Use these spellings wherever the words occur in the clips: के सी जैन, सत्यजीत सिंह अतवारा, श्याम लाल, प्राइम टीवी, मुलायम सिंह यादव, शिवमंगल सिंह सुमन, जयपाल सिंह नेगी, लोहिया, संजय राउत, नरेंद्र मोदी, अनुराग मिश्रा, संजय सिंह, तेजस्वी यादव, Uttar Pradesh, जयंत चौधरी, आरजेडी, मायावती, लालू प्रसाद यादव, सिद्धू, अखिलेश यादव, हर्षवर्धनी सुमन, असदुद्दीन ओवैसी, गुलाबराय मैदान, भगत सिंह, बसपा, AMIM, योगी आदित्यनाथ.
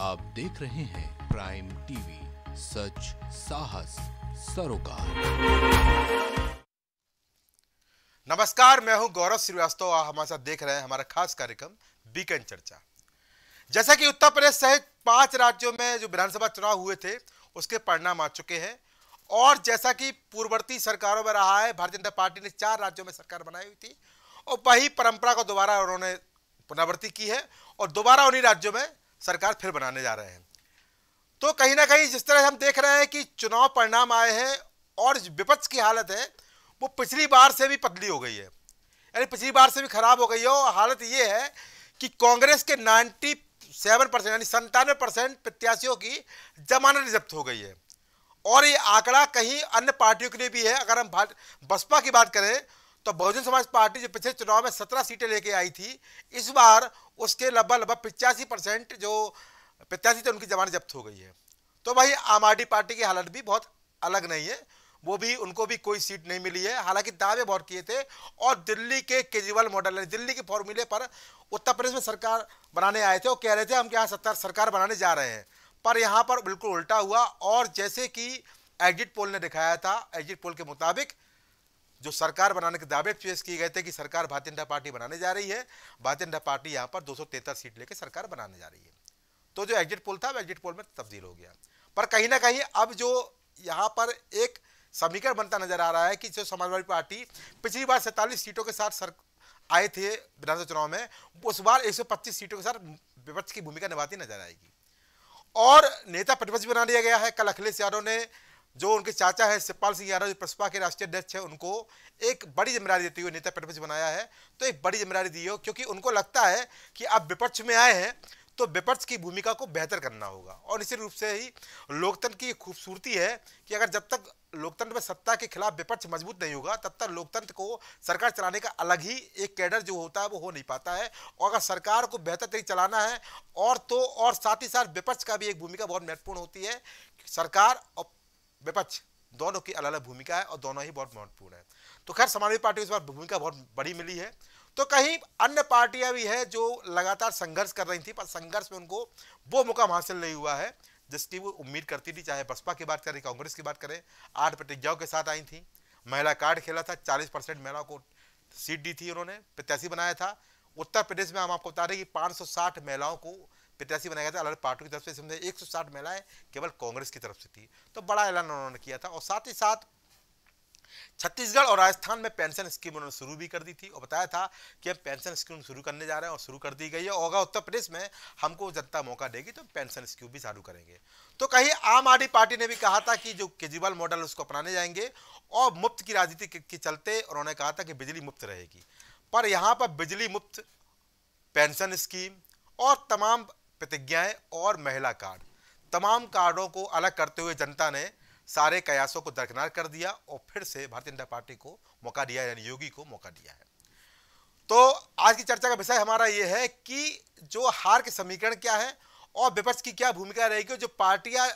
आप देख रहे हैं प्राइम टीवी, सच साहस सरोकार। नमस्कार, मैं हूं गौरव श्रीवास्तव, आप हमारे साथ देख रहे हैं हमारा खास कार्यक्रम बीकेंड चर्चा। जैसा कि उत्तर प्रदेश सहित 5 राज्यों में जो विधानसभा चुनाव हुए थे उसके परिणाम आ चुके हैं, और जैसा कि पूर्ववर्ती सरकारों में रहा है, भारतीय जनता पार्टी ने 4 राज्यों में सरकार बनाई हुई थी और वही परंपरा को दोबारा उन्होंने पुनरावृत्ति की है और दोबारा उन्हीं राज्यों में सरकार फिर बनाने जा रहे हैं। तो कहीं ना कहीं जिस तरह हम देख रहे हैं कि चुनाव परिणाम आए हैं और विपक्ष की हालत है वो पिछली बार से भी पतली हो गई है, यानी पिछली बार से भी खराब हो गई है। और हालत ये है कि कांग्रेस के 97% यानी 97% प्रत्याशियों की जमानत जब्त हो गई है, और ये आंकड़ा कहीं अन्य पार्टियों के लिए भी है। अगर हम बसपा की बात करें तो बहुजन समाज पार्टी जो पिछले चुनाव में 17 सीटें लेके आई थी, इस बार उसके लगभग 85% जो प्रत्याशी थे उनकी जमानत जब्त हो गई है। तो भाई आम आदमी पार्टी की हालत भी बहुत अलग नहीं है, वो भी उनको भी कोई सीट नहीं मिली है, हालांकि दावे बहुत किए थे। और दिल्ली के केजरीवाल मॉडल यानी दिल्ली के फॉर्मूले पर उत्तर प्रदेश में सरकार बनाने आए थे और कह रहे थे हम यहाँ सरकार बनाने जा रहे हैं, पर यहाँ पर बिल्कुल उल्टा हुआ। और जैसे कि एग्जिट पोल ने दिखाया था, एग्जिट पोल के मुताबिक जो सरकार बनाने के दावे पेश किए गए थे कि सरकार भारतीय जनता पार्टी बनाने जा रही है, भारतीय जनता पार्टी यहाँ पर 273 सीट लेके सरकार बनाने जा रही है। तो जो एग्जिट पोल था वो एग्जिट पोल में तब्दील हो गया। पर कहीं ना कहीं अब जो यहाँ पर एक समीकरण बनता नजर आ रहा है कि जो समाजवादी पार्टी पिछली बार 47 सीटों के साथ आए थे विधानसभा चुनाव में, उस बार 125 सीटों के साथ विपक्ष की भूमिका निभाती नजर आएगी। और नेता प्रतिपक्ष बना दिया गया है। कल अखिलेश यादव ने, जो उनके चाचा है शिवपाल सिंह यादव जो बसपा के राष्ट्रीय अध्यक्ष हैं, उनको एक बड़ी जिम्मेदारी देते हुए नेता प्रतिपक्ष बनाया है। तो एक बड़ी जिम्मेदारी दी हो, क्योंकि उनको लगता है कि आप विपक्ष में आए हैं तो विपक्ष की भूमिका को बेहतर करना होगा। और निश्चित रूप से ही लोकतंत्र की खूबसूरती है कि अगर जब तक लोकतंत्र में सत्ता के खिलाफ विपक्ष मजबूत नहीं होगा तब तक लोकतंत्र को सरकार चलाने का अलग ही एक कैडर जो होता है वो हो नहीं पाता है। और अगर सरकार को बेहतर तरीके चलाना है और तो और साथ ही साथ विपक्ष का भी एक भूमिका बहुत महत्वपूर्ण होती है। सरकार और विपक्ष दोनों की अलग अलग भूमिका है और दोनों ही बहुत महत्वपूर्ण है। तो खैर समाजवादी पार्टी को इस बार भूमिका बहुत बड़ी मिली है। तो कहीं अन्य पार्टियां भी है जो लगातार संघर्ष कर रही थी, पर संघर्ष में उनको वो मुकाम हासिल नहीं हुआ है जिसकी वो उम्मीद करती थी। चाहे बसपा की बात करें, कांग्रेस की बात करें, 8 प्रतिज्ञाओं के साथ आई थी, महिला कार्ड खेला था, 40% महिलाओं को सीट दी थी, उन्होंने प्रत्याशी बनाया था। उत्तर प्रदेश में हम आपको बता दें कि 560 महिलाओं को प्रत्याशी बनाया गया था अलग पार्टियों की तरफ से, समझे 160 महिलाएं केवल कांग्रेस की तरफ से थी। तो बड़ा ऐलान उन्होंने किया था। और साथ ही साथ छत्तीसगढ़ और राजस्थान में पेंशन स्कीम उन्होंने शुरू भी कर दी थी और बताया था कि हम पेंशन स्कीम शुरू करने जा रहे हैं, और शुरू कर दी गई है। और उत्तर प्रदेश में हमको जनता मौका देगी तो पेंशन स्कीम भी चालू करेंगे। तो कहीं आम आदमी पार्टी ने भी कहा था कि जो केजरीवाल मॉडल उसको अपनाने जाएंगे, और मुफ्त की राजनीति के चलते उन्होंने कहा था कि बिजली मुफ्त रहेगी। पर यहाँ पर बिजली मुफ्त, पेंशन स्कीम और तमाम प्रतिज्ञाएं और महिला कार्ड, तमाम कार्डों को अलग करते हुए जनता ने सारे कयासों को दरकिनार कर दिया और फिर से भारतीय जनता पार्टी को मौका दिया, यानी योगी को मौका दिया है। तो आज की चर्चा का विषय हमारा यह है कि जो हार के समीकरण क्या है और विपक्ष की क्या भूमिका रहेगी, जो पार्टियां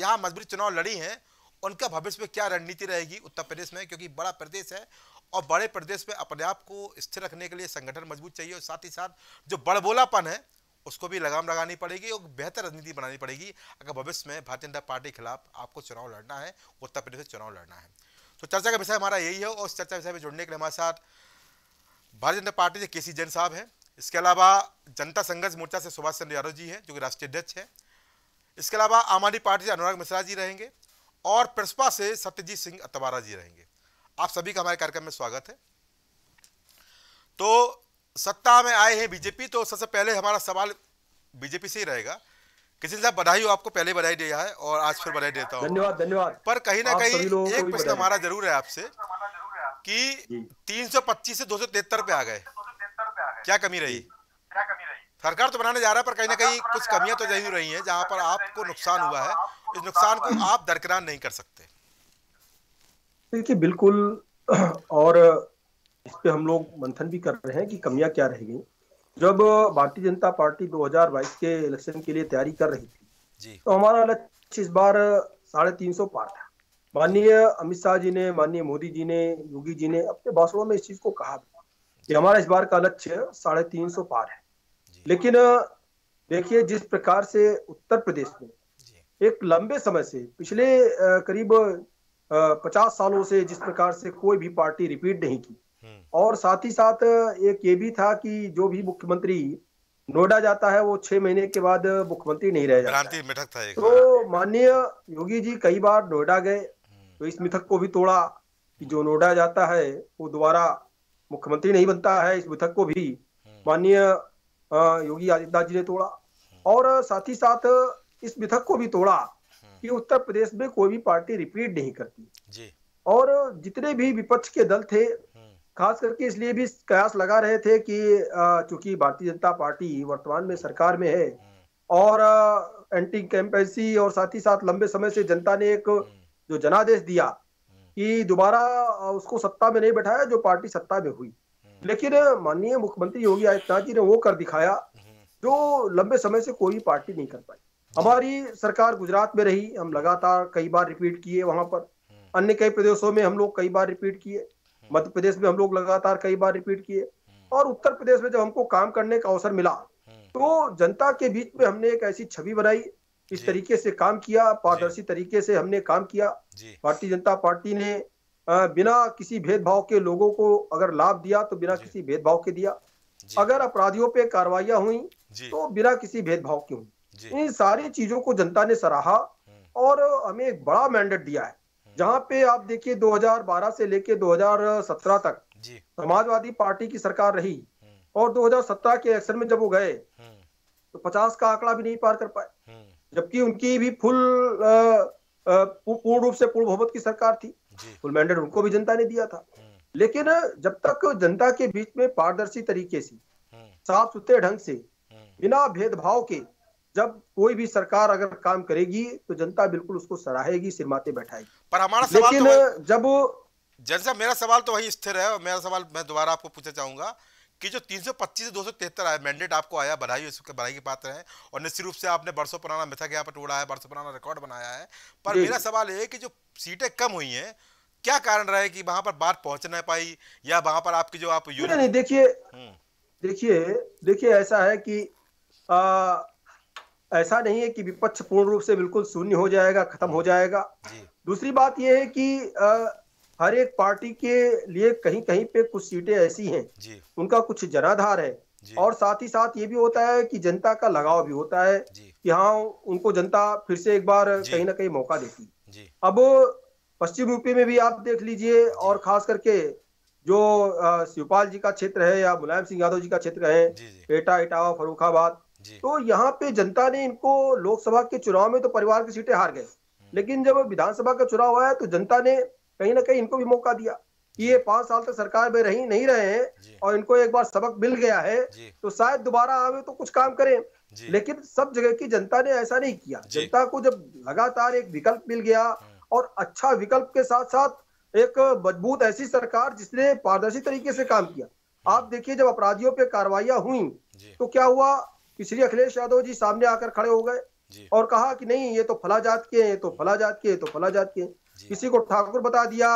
यहाँ मजबूरी चुनाव लड़ी हैं उनका भविष्य में क्या रणनीति रहेगी उत्तर प्रदेश में, क्योंकि बड़ा प्रदेश है और बड़े प्रदेश में अपने आप को स्थिर रखने के लिए संगठन मजबूत चाहिए। और साथ ही साथ जो बड़बोलापन है उसको भी लगाम लगानी पड़ेगी और बेहतर रणनीति बनानी पड़ेगी अगर भविष्य में भारतीय जनता पार्टी के खिलाफ आपको चुनाव लड़ना है, उत्तर प्रदेश में चुनाव लड़ना है। तो चर्चा का विषय हमारा यही है, और उस चर्चा विषय में जुड़ने के लिए हमारे साथ भारतीय जनता पार्टी से के सी जैन साहब हैं, इसके अलावा जनता संघर्ष मोर्चा से सुभाष चंद्र यादव जी हैं जो कि राष्ट्रीय अध्यक्ष हैं, इसके अलावा आम आदमी पार्टी से अनुराग मिश्रा जी रहेंगे और प्रसपा से सत्यजीत सिंह अतवारा जी रहेंगे। आप सभी का हमारे कार्यक्रम में स्वागत है। तो सत्ता में आए हैं बीजेपी, तो सबसे पहले हमारा सवाल बीजेपी से ही रहेगा। किसी साहब बधाई हो आपको, पहले बधाई दिया है और आज फिर बधाई देता हूँ, धन्यवाद धन्यवाद। पर कहीं ना कहीं एक प्रश्न हमारा जरूर है आपसे कि 325 से 273 पे आ गए, क्या कमी रही? सरकार तो बनाने जा रहा है पर कहीं ना कहीं कुछ कमियां तो जरूर रही है जहाँ पर आपको नुकसान हुआ है, इस नुकसान को आप दरकिनार नहीं कर सकते। देखिए बिल्कुल, और इस पे हम लोग मंथन भी कर रहे हैं कि कमियां क्या रह गई। जब भारतीय जनता पार्टी 2022 के इलेक्शन के लिए तैयारी कर रही थी जी, तो हमारा लक्ष्य इस बार 350 पार था। माननीय अमित शाह जी ने, माननीय मोदी जी ने, योगी जी ने अपने भाषणों में इस चीज को कहा कि हमारा इस बार का लक्ष्य 350 पार है। लेकिन देखिए जिस प्रकार से उत्तर प्रदेश में एक लंबे समय से पिछले करीब 50 सालों से जिस प्रकार से कोई भी पार्टी रिपीट नहीं की, और साथ ही साथ एक ये भी था कि जो भी मुख्यमंत्री नोएडा जाता है वो 6 महीने के बाद मुख्यमंत्री नहीं रह जाता। तो माननीय योगी जी कई बार नोएडा गए तो इस मिथक को भी तोड़ा कि जो नोएडा जाता है वो दोबारा मुख्यमंत्री नहीं बनता है, इस मिथक को भी माननीय योगी आदित्यनाथ जी ने तोड़ा। और साथ ही साथ इस मिथक को भी तोड़ा कि उत्तर प्रदेश में कोई भी पार्टी रिपीट नहीं करती जी। और जितने भी विपक्ष के दल थे खास करके इसलिए भी कयास लगा रहे थे कि चूंकि भारतीय जनता पार्टी वर्तमान में सरकार में है और एंटी इंकम्बेंसी और साथ ही साथ लंबे समय से जनता ने एक जो जनादेश दिया कि दोबारा उसको सत्ता में नहीं बैठाया, जो पार्टी सत्ता में हुई। लेकिन माननीय मुख्यमंत्री योगी आदित्यनाथ जी ने वो कर दिखाया जो लंबे समय से कोई पार्टी नहीं कर पाई। हमारी सरकार गुजरात में रही, हम लगातार कई बार रिपीट किए, वहां पर अन्य कई प्रदेशों में हम लोग कई बार रिपीट किए, मध्य प्रदेश में हम लोग लगातार कई बार रिपीट किए। और उत्तर प्रदेश में जब हमको काम करने का अवसर मिला तो जनता के बीच में हमने एक ऐसी छवि बनाई, इस तरीके से काम किया, पारदर्शी तरीके से हमने काम किया। भारतीय जनता पार्टी ने बिना किसी भेदभाव के लोगों को अगर लाभ दिया तो बिना किसी भेदभाव के दिया, अगर अपराधियों पे कार्रवाइयां हुई तो बिना किसी भेदभाव के हुई। इन सारी चीजों को जनता ने सराहा और हमें एक बड़ा मैंडेट दिया है, जहाँ पे आप देखिए 2012 से लेके 2017 तक समाजवादी पार्टी की सरकार रही और 2017 के इलेक्शन में जब वो गए तो 50 का आंकड़ा भी नहीं पार कर पाए, जबकि उनकी भी पूर्ण रूप से पूर्ण बहुमत की सरकार थी, फुल मैंडेट उनको भी जनता ने दिया था। लेकिन जब तक जनता के बीच में पारदर्शी तरीके से साफ सुथरे ढंग से बिना भेदभाव के जब कोई भी सरकार अगर काम करेगी तो जनता बिल्कुल उसको सराहेगी, सिरमाते बैठाएगी। पर हमारा सवाल तो जब जन साहब मेरा सवाल तो वही स्थिर है, और मेरा सवाल मैं दोबारा आपको पूछना चाहूंगा कि जो 325 से 273 आया मैंडेट आपको आया, बधाई उसके बधाई के पात्र हैं, और निश्चित रूप से आपने बरसों पुराना मिथक यहाँ पर तोड़ा है, बरसों पुराना रिकॉर्ड बनाया है। पर मेरा सवाल ये है कि जो सीटें कम हुई है क्या कारण रहे कि वहां पर बात पहुंच नहीं पाई, या वहां पर आपकी जो आप देखिए ऐसा है कि ऐसा नहीं है कि विपक्ष पूर्ण रूप से बिल्कुल शून्य हो जाएगा, खत्म हो जाएगा। दूसरी बात यह है कि हर एक पार्टी के लिए कहीं कहीं पे कुछ सीटें ऐसी हैं उनका कुछ जनाधार है, और साथ ही साथ ये भी होता है कि जनता का लगाव भी होता है कि हाँ उनको जनता फिर से एक बार कहीं ना कहीं मौका देती है। अब पश्चिम यूपी में भी आप देख लीजिए, और खास करके जो शिवपाल जी का क्षेत्र है या मुलायम सिंह यादव जी का क्षेत्र है, एटा, इटावा, फर्रुखाबाद, तो यहाँ पे जनता ने इनको लोकसभा के चुनाव में तो परिवार की सीटें हार गए, लेकिन जब विधानसभा का चुनाव हुआ है तो जनता ने कहीं ना कहीं इनको भी मौका दिया कि ये 5 साल तक सरकार में रही नहीं रहे हैं और इनको एक बार सबक मिल गया है तो शायद दोबारा आवे तो कुछ काम करें। लेकिन सब जगह की जनता ने ऐसा नहीं किया, जनता को जब लगातार एक विकल्प मिल गया और अच्छा विकल्प के साथ साथ एक मजबूत ऐसी सरकार जिसने पारदर्शी तरीके से काम किया। आप देखिए जब अपराधियों पे कार्रवाइयां हुई तो क्या हुआ, इसलिए अखिलेश यादव जी सामने आकर खड़े हो गए और कहा कि नहीं ये तो फला जात के, ये तो फला जात के, ये तो फला जात के, किसी को ठाकुर बता दिया,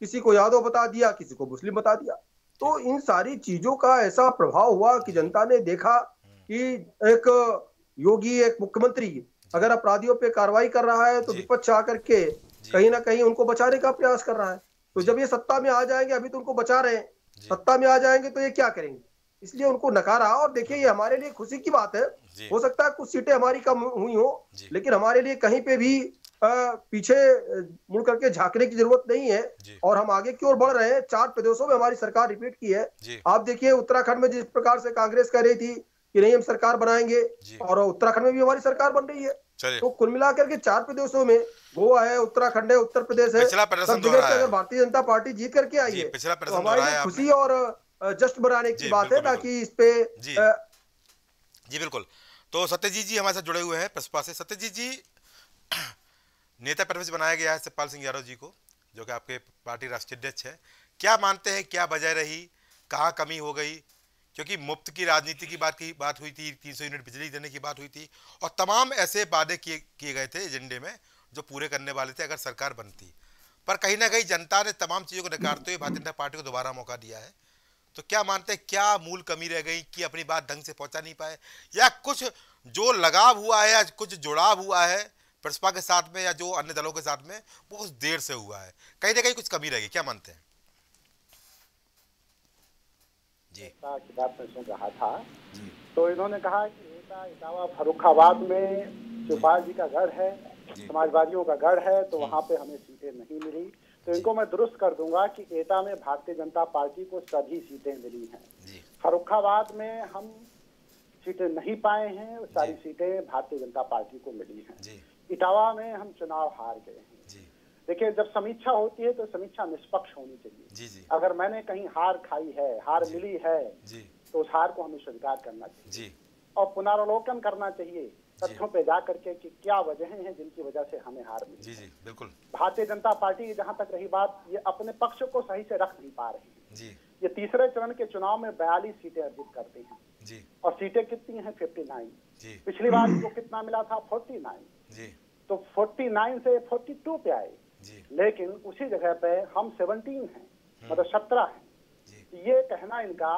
किसी को यादव बता दिया, किसी को मुस्लिम बता दिया। तो इन सारी चीजों का ऐसा प्रभाव हुआ कि जनता ने देखा कि एक योगी, एक मुख्यमंत्री अगर अपराधियों पे कार्रवाई कर रहा है तो विपक्ष आकर के कहीं ना कहीं उनको बचाने का प्रयास कर रहा है। तो जब ये सत्ता में आ जाएंगे, अभी तो उनको बचा रहे हैं, सत्ता में आ जाएंगे तो ये क्या करेंगे, इसलिए उनको नकारा। और देखिए ये हमारे लिए खुशी की बात है, हो सकता है कुछ सीटें हमारी कम हुई हो, लेकिन हमारे लिए कहीं पे भी पीछे मुड़ करके झांकने की जरूरत नहीं है और हम आगे की ओर बढ़ रहे हैं। 4 प्रदेशों में हमारी सरकार रिपीट की है। आप देखिए उत्तराखंड में जिस प्रकार से कांग्रेस कह रही थी कि नहीं हम सरकार बनाएंगे, और उत्तराखंड में भी हमारी सरकार बन रही है। तो कुल मिलाकर के 4 प्रदेशों में, गोवा है, उत्तराखंड है, उत्तर प्रदेश है, सब जगह से अगर भारतीय जनता पार्टी जीत करके आई है तो हमारे लिए खुशी और जस्ट बनाने की बात है, ताकि इस पे जी बिल्कुल। तो सत्यजीत जी हमारे साथ जुड़े हुए हैं बसपा से। सत्यजीत जी, नेता प्रतिपक्ष बनाया गया है शिवपाल सिंह यादव जी को, जो कि आपके पार्टी राष्ट्रीय अध्यक्ष है, क्या मानते हैं क्या वजह रही, कहाँ कमी हो गई? क्योंकि मुफ्त की राजनीति की बात हुई थी, 300 यूनिट बिजली देने की बात हुई थी, और तमाम ऐसे वादे किए गए थे एजेंडे में जो पूरे करने वाले थे अगर सरकार बनती, पर कहीं ना कहीं जनता ने तमाम चीज़ों को नकारते हुए भारतीय जनता पार्टी को दोबारा मौका दिया है। तो क्या मानते हैं, क्या मूल कमी रह गई कि अपनी बात ढंग से पहुंचा नहीं पाए, या कुछ जो लगाव हुआ है या कुछ जुड़ाव हुआ है भाजपा के साथ में या जो अन्य दलों के साथ में वो कुछ देर से हुआ है, कहीं ना कहीं कुछ कमी रह गई, क्या मानते हैं? जी बात मैं सुन रहा था तो इन्होंने कहा कि फर्रुखाबाद में शिवपाल जी का गढ़ है, समाजवादियों का गढ़ है, तो वहाँ पे हमें सीटें नहीं मिली। तो इनको मैं दुरुस्त कर दूंगा कि एटा में भारतीय जनता पार्टी को सभी सीटें मिली हैं, फर्रुखाबाद में हम सीटें नहीं पाए हैं, सारी सीटें भारतीय जनता पार्टी को मिली हैं। इटावा में हम चुनाव हार गए हैं। देखिए जब समीक्षा होती है तो समीक्षा निष्पक्ष होनी चाहिए, अगर मैंने कहीं हार खाई है, हार मिली है, तो उस हार को हमें स्वीकार करना चाहिए और पुनरावलोकन करना चाहिए तथ्यों पे जा करके कि क्या वजहें हैं जिनकी वजह से हमें हार मिली। जी जी बिल्कुल। भारतीय जनता पार्टी जहां तक रही बात, ये अपने पक्ष को सही से रख नहीं पा रही है। जी। ये तीसरे चरण के चुनाव में 42 सीटें अर्जित करती हैं। जी। और सीटें कितनी हैं? 59। पिछली बार इनको कितना मिला था? 49। तो 49 से 42 पे आए, लेकिन उसी जगह पे हम 17 है, मतलब 17 है। ये कहना इनका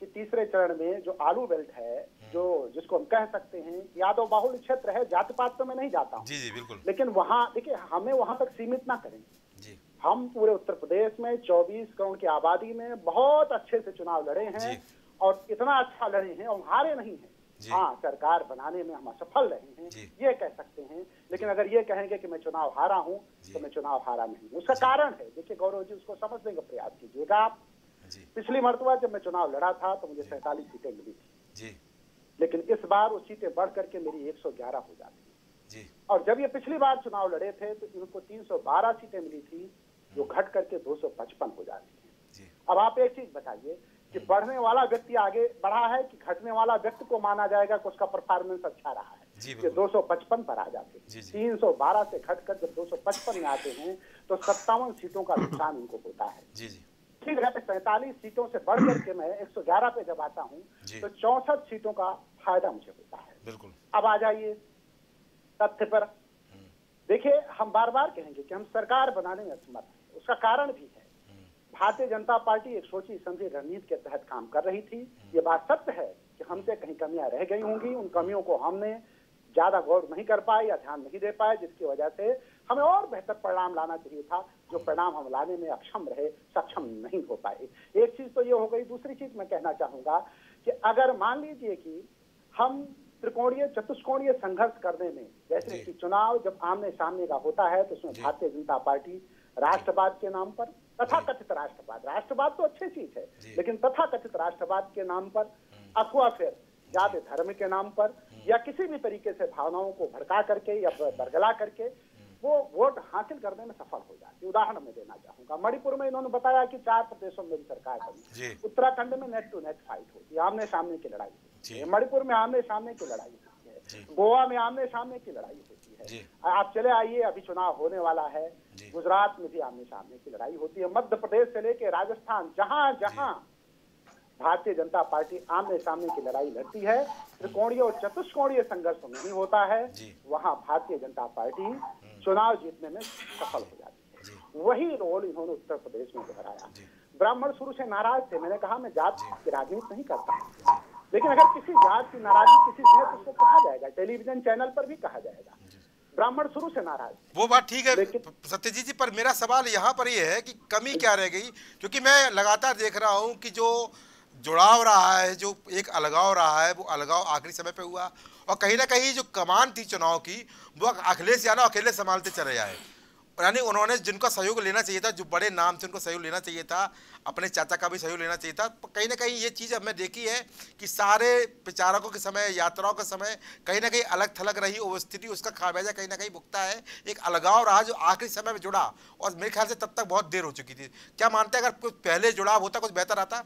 कि तीसरे चरण में जो आलू बेल्ट है, जो जिसको हम कह सकते हैं यादव बाहुल क्षेत्र है, जाति पात तो मैं नहीं जाता हूँ, लेकिन वहाँ देखिए हमें वहाँ तक सीमित ना करें। जी। हम पूरे उत्तर प्रदेश में 24 करोड़ की आबादी में बहुत अच्छे से चुनाव लड़े हैं और इतना अच्छा लड़े हैं और हारे नहीं है। हाँ, सरकार बनाने में हम असफल रहे हैं ये कह सकते हैं, लेकिन अगर ये कहेंगे कि मैं चुनाव हारा हूँ तो मैं चुनाव हारा नहीं हूँ, उसका कारण है। देखिए गौरव जी उसको समझने का प्रयास कीजिएगा आप। पिछली मर्तबा जब मैं चुनाव लड़ा था तो मुझे 47 सीटें मिली थी, लेकिन इस बार वो सीटें बढ़ करके मेरी 111 हो जाती है। और जब ये पिछली बार चुनाव लड़े थे तो इनको 312 सीटें मिली थी, जो घट करके 255 हो जाती है। अब आप एक चीज बताइए कि बढ़ने वाला व्यक्ति आगे बढ़ा है कि घटने वाला व्यक्ति को माना जाएगा कि उसका परफॉर्मेंस अच्छा रहा है। 255 पर आ जाते हैं, 312 से घटकर जब 255 में आते हैं तो 57 सीटों का नुकसान इनको होता है। 45 सीटों से बढ़ करके मैं 111 पे जब आता हूँ तो 64 सीटों का फायदा मुझे होता है। बिल्कुल। अब आ जाइए तथ्य पर। देखिए हम बार बार कहेंगे कि हम सरकार बनाने में असमर्थ हैं, उसका कारण भी है भारतीय जनता पार्टी एक सोची समझी रणनीति के तहत काम कर रही थी। ये बात सत्य है कि हमसे कहीं कमियां रह गई होंगी, उन कमियों को हमने ज्यादा गौर नहीं कर पाए या ध्यान नहीं दे पाए, जिसकी वजह से हमें और बेहतर परिणाम लाना चाहिए था, जो परिणाम हम लाने में अक्षम रहे, सक्षम नहीं हो पाए। एक चीज तो ये हो गई। दूसरी चीज मैं कहना चाहूंगा कि अगर मान लीजिए कि हम त्रिकोणीय चतुष्कोणीय संघर्ष करने में, जैसे कि चुनाव जब आमने सामने का होता है तो उसमें भारतीय जनता पार्टी राष्ट्रवाद के नाम पर, तथाकथित राष्ट्रवाद, राष्ट्रवाद तो अच्छी चीज है लेकिन तथाकथित राष्ट्रवाद के नाम पर अथवा फिर जाति धर्म के नाम पर या किसी भी तरीके से भावनाओं को भड़का करके या बरगला करके वो वोट हासिल करने में सफल हो जाती है। उदाहरण मैं देना चाहूंगा, मणिपुर में इन्होंने बताया कि 4 प्रदेशों में सरकार बनी, उत्तराखंड में नेट टू नेट फाइट होती है, आमने सामने की लड़ाई होती है, मणिपुर में आमने सामने की लड़ाई होती है, गोवा में आमने सामने की लड़ाई होती है, आप चले आइए अभी चुनाव होने वाला है गुजरात में भी आमने सामने की लड़ाई होती है, मध्य प्रदेश से लेके राजस्थान, जहाँ जहाँ भारतीय जनता पार्टी आमने सामने की लड़ाई लड़ती है, त्रिकोणीय और चतुष्कोणीय संघर्ष नहीं होता है, वहां भारतीय जनता पार्टी चुनाव जीतने में सफल हो जाती है। वही रोल इन्होंने उत्तर प्रदेश में दोहराया। ब्राह्मण शुरू से नाराज थे, मैंने कहा मैं जात की राजनीति नहीं करता, लेकिन अगर किसी जात की नाराजगी किसी से है तो उसको कहा जाएगा, टेलीविजन चैनल पर भी कहा जाएगा। ब्राह्मण शुरू से नाराज, वो बात ठीक है सत्यजीत जी, पर मेरा सवाल यहाँ पर यह है कि कमी क्या रह गई, क्योंकि मैं लगातार देख रहा हूँ कि जो जुड़ाव रहा है, जो एक अलगाव रहा है, वो अलगाव आखिरी समय पे हुआ और कहीं ना कहीं जो कमान थी चुनाव की वो अखिलेश यादव अकेले संभालते चले आए, यानी उन्होंने जिनका सहयोग लेना चाहिए था, जो बड़े नाम थे उनको सहयोग लेना चाहिए था, अपने चाचा का भी सहयोग लेना चाहिए था, कहीं ना कहीं ये चीज़ हमने देखी है कि सारे प्रचारकों के समय, यात्राओं के समय कहीं ना कहीं अलग थलग रही वो स्थिति, उसका खामियाजा कहीं ना कहीं भुगता है। एक अलगाव रहा जो आखिरी समय में जुड़ा और मेरे ख्याल से तब तक बहुत देर हो चुकी थी। क्या मानते हैं अगर कुछ पहले जुड़ाव होता कुछ बेहतर आता?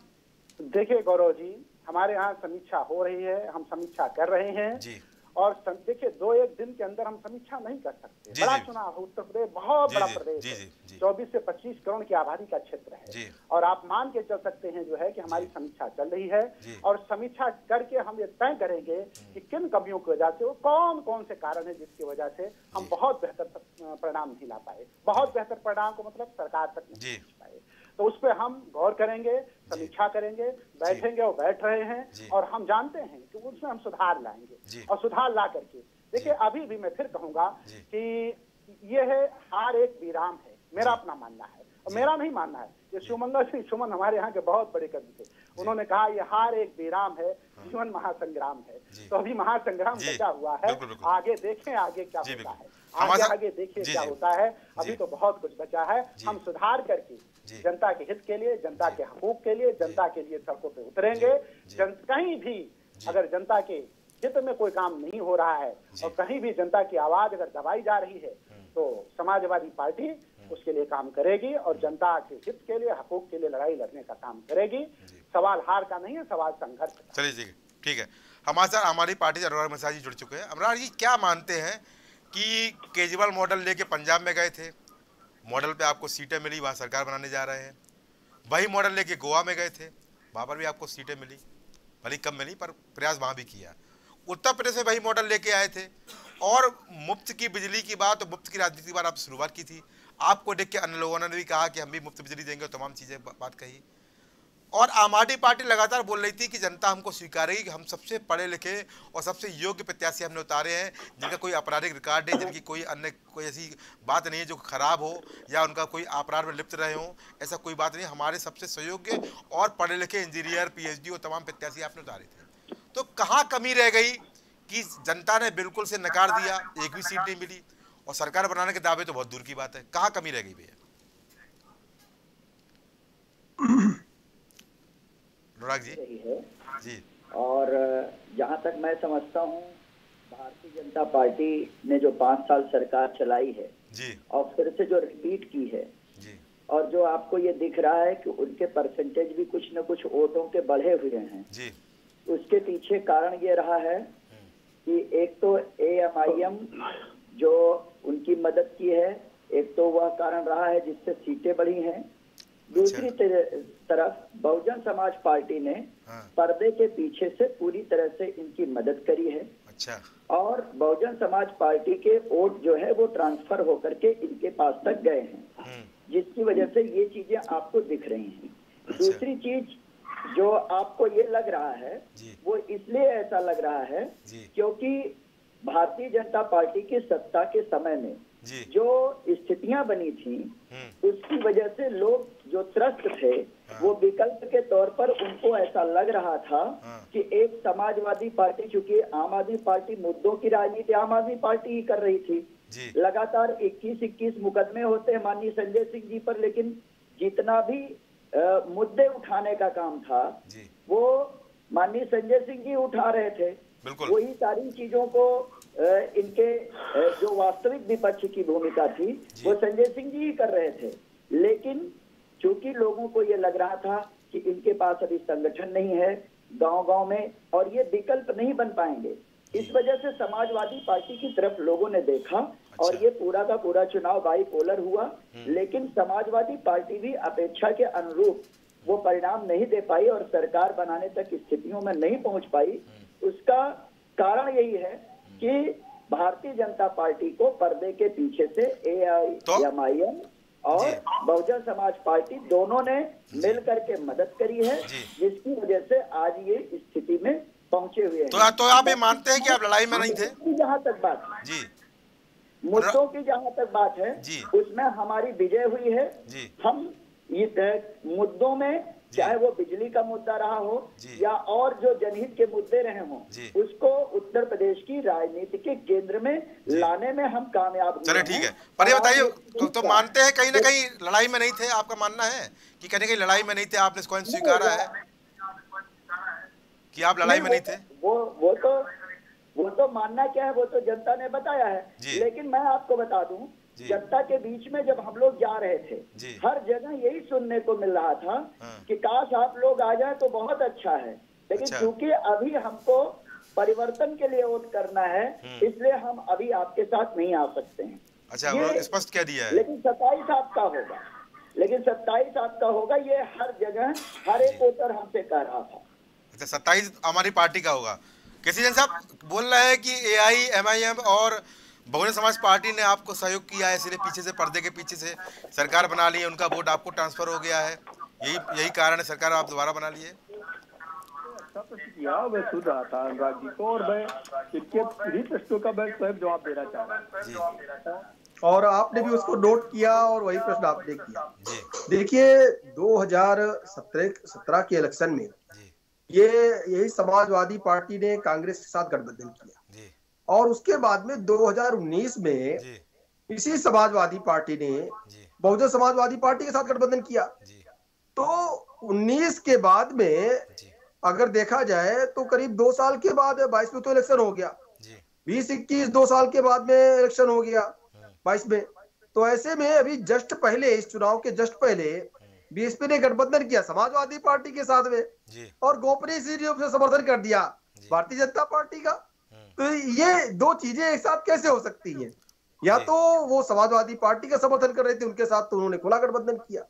देखिए गौरव जी हमारे यहाँ समीक्षा हो रही है, हम समीक्षा कर रहे हैं जी। और देखिए 2-1 दिन के अंदर हम समीक्षा नहीं कर सकते। बड़ा चुनाव है, उत्तर प्रदेश बहुत बड़ा प्रदेश है, 24 से 25 करोड़ की आबादी का क्षेत्र है और आप मान के चल सकते हैं जो है कि हमारी समीक्षा चल रही है और समीक्षा करके हम ये तय करेंगे कि किन कमियों की वजह से, वो कौन कौन से कारण है जिसकी वजह से हम बहुत बेहतर परिणाम नहीं ला पाए, बहुत बेहतर परिणाम को मतलब सरकार तक नहीं पहुंच पाए। तो उस पर हम गौर करेंगे, समीक्षा करेंगे, बैठेंगे और बैठ रहे हैं और हम जानते हैं कि उसमें हम सुधार लाएंगे और सुधार ला करके देखिए अभी भी मैं फिर कहूंगा कि ये है हार एक विराम है, मेरा अपना मानना है और मेरा नहीं मानना है। ये शिवमंगल सिंह सुमन हमारे यहाँ के बहुत बड़े कवि थे, उन्होंने कहा ये हार एक विराम है, जीवन महासंग्राम है। तो अभी महासंग्राम बचा हुआ है, आगे देखें आगे क्या होता है, आगे देखिए क्या होता है। अभी तो बहुत कुछ बचा है, हम सुधार करके जनता के हित के लिए, जनता के हकूक के लिए, जनता के लिए सड़कों पे उतरेंगे। कहीं भी अगर जनता के हित में कोई काम नहीं हो रहा है और कहीं भी जनता की आवाज अगर दबाई जा रही है तो समाजवादी पार्टी उसके लिए काम करेगी और जनता के हित के लिए, हकूक के लिए लड़ाई लड़ने का काम करेगी। सवाल हार का नहीं है, सवाल संघर्ष का। चलिए ठीक है, हमारे साथ हमारी पार्टी अनुराग मिश्रा जी जुड़ चुके हैं। अनुराग जी क्या मानते हैं कि केजरीवाल मॉडल लेके पंजाब में गए थे, मॉडल पे आपको सीटें मिली, वहाँ सरकार बनाने जा रहे हैं। वही मॉडल लेके गोवा में गए थे, वहाँ पर भी आपको सीटें मिली, भले कम मिली पर प्रयास वहाँ भी किया। उत्तर प्रदेश में वही मॉडल लेके आए थे और मुफ्त की बिजली की बात और मुफ्त की राजनीति की बात आप शुरुआत की थी। आपको देख के अन्य लोगों ने भी कहा कि हम भी मुफ्त बिजली देंगे, तमाम चीज़ें बात कही। और आम आदमी पार्टी लगातार बोल रही थी कि जनता हमको स्वीकारेगी, हम सबसे पढ़े लिखे और सबसे योग्य प्रत्याशी हमने उतारे हैं, जिनका कोई आपराधिक रिकॉर्ड नहीं, जिनकी कोई अन्य कोई ऐसी बात नहीं है जो खराब हो या उनका कोई अपराध में लिप्त रहे हो, ऐसा कोई बात नहीं। हमारे सबसे सुयोग्य और पढ़े लिखे इंजीनियर, पीएचडी और तमाम प्रत्याशी आपने उतारे थे। तो कहाँ कमी रह गई कि जनता ने बिल्कुल से नकार दिया, एक भी सीट नहीं मिली और सरकार बनाने के दावे तो बहुत दूर की बात है। कहाँ कमी रह गई भैया? जी है जी। और जहाँ तक मैं समझता हूँ भारतीय जनता पार्टी ने जो 5 साल सरकार चलाई है जी, और फिर से जो रिपीट की है जी, और जो आपको ये दिख रहा है कि उनके परसेंटेज भी कुछ न कुछ वोटों के बढ़े हुए हैं जी, उसके पीछे कारण ये रहा है कि एक तो AMIM जो उनकी मदद की है, एक तो वह कारण रहा है जिससे सीटें बढ़ी हैं। दूसरी तरफ बहुजन समाज पार्टी ने पर्दे के पीछे से पूरी तरह से इनकी मदद करी है। अच्छा। और बहुजन समाज पार्टी के वोट जो है वो ट्रांसफर होकर के इनके पास तक गए हैं, जिसकी वजह से ये चीजें आपको दिख रही हैं। अच्छा। दूसरी चीज जो आपको ये लग रहा है वो इसलिए ऐसा लग रहा है क्योंकि भारतीय जनता पार्टी की सत्ता के समय में जो स्थितियां बनी थी उसकी वजह से लोग जो त्रस्त थे वो विकल्प के तौर पर उनको ऐसा लग रहा था कि एक समाजवादी पार्टी, चूंकि आम आदमी पार्टी मुद्दों की राजनीति आम आदमी पार्टी ही कर रही थी, लगातार 21-21 मुकदमे होते हैं माननीय संजय सिंह जी पर, लेकिन जितना भी मुद्दे उठाने का काम था वो माननीय संजय सिंह जी उठा रहे थे। वही सारी चीजों को इनके जो वास्तविक विपक्ष की भूमिका थी वो संजय सिंह जी ही कर रहे थे, लेकिन चूंकि लोगों को ये लग रहा था कि इनके पास अभी संगठन नहीं है गांव-गांव में और ये विकल्प नहीं बन पाएंगे, इस वजह से समाजवादी पार्टी की तरफ लोगों ने देखा। अच्छा। और ये पूरा का पूरा चुनाव बाई पोलर हुआ, लेकिन समाजवादी पार्टी भी अपेक्षा के अनुरूप वो परिणाम नहीं दे पाई और सरकार बनाने तक स्थितियों में नहीं पहुंच पाई। उसका कारण यही है कि भारतीय जनता पार्टी को पर्दे के पीछे से AMIM और बहुजन समाज पार्टी दोनों ने मिलकर के मदद करी है, जिसकी वजह से आज ये स्थिति में पहुंचे हुए हैं। तो आप ये मानते हैं कि आप लड़ाई में नहीं थे? जहाँ तक बात जी मुद्दों की जहाँ तक बात है उसमें हमारी विजय हुई है। हम मुद्दों में, चाहे वो बिजली का मुद्दा रहा हो या और जो जनहित के मुद्दे रहे हों, उसको उत्तर प्रदेश की राजनीति के केंद्र में लाने में हम कामयाब हुए। चलिए ठीक है, पर ये बताइए तो मानते हैं कहीं ना कहीं लड़ाई में नहीं थे? आपका मानना है कि कहीं ना कहीं लड़ाई में नहीं थे, आपने इसको स्वीकारा है कि आप लड़ाई में नहीं थे? वो तो मानना क्या है, वो तो जनता ने बताया है। लेकिन मैं आपको बता दूं, जनता के बीच में जब हम लोग जा रहे थे हर जगह यही सुनने को मिल रहा था कि काश आप लोग आ जाए तो बहुत अच्छा है, लेकिन क्योंकि अभी हमको परिवर्तन के लिए वोट करना है इसलिए हम अभी आपके साथ नहीं आ सकते हैं। अच्छा, ये स्पष्ट कह दिया है। लेकिन 27 आपका होगा, लेकिन 27 आपका होगा, ये हर जगह हर एक वोटर हमसे कह रहा था। अच्छा, 27 हमारी पार्टी का होगा। के सी जैन साहब बोल रहे हैं कि AMIM और बहुजन समाज पार्टी ने आपको सहयोग किया है, इसलिए पीछे से पर्दे के पीछे से सरकार बना ली है, उनका वोट आपको ट्रांसफर हो गया है, यही कारण है सरकार आप दोबारा बना ली है। मैं सुन रहा था अनुराग जी को और मैं इनके सभी प्रश्नों का मैं स्वयं जवाब देना चाह रहा हूँ और आपने भी उसको नोट किया और वही प्रश्न आपने किया। देखिए 2017 के इलेक्शन में यही समाजवादी पार्टी ने कांग्रेस के साथ गठबंधन किया और उसके बाद में 2019 में इसी समाजवादी पार्टी ने बहुजन समाजवादी पार्टी के साथ गठबंधन किया। तो 19 के बाद में अगर देखा जाए तो करीब 2 साल के बाद 22 में तो इलेक्शन हो गया, 20-21 2 साल के बाद में इलेक्शन हो गया 22 में। तो ऐसे में अभी जस्ट पहले इस चुनाव के जस्ट पहले बीएसपी ने गठबंधन किया समाजवादी पार्टी के साथ में और गोपनीय रूप से समर्थन कर दिया भारतीय जनता पार्टी का। तो ये दो चीजें एक साथ कैसे हो सकती है? या तो वो समाजवादी पार्टी का समर्थन कर रहे थे, उनके साथ तो उन्होंने खुला गठबंधन किया।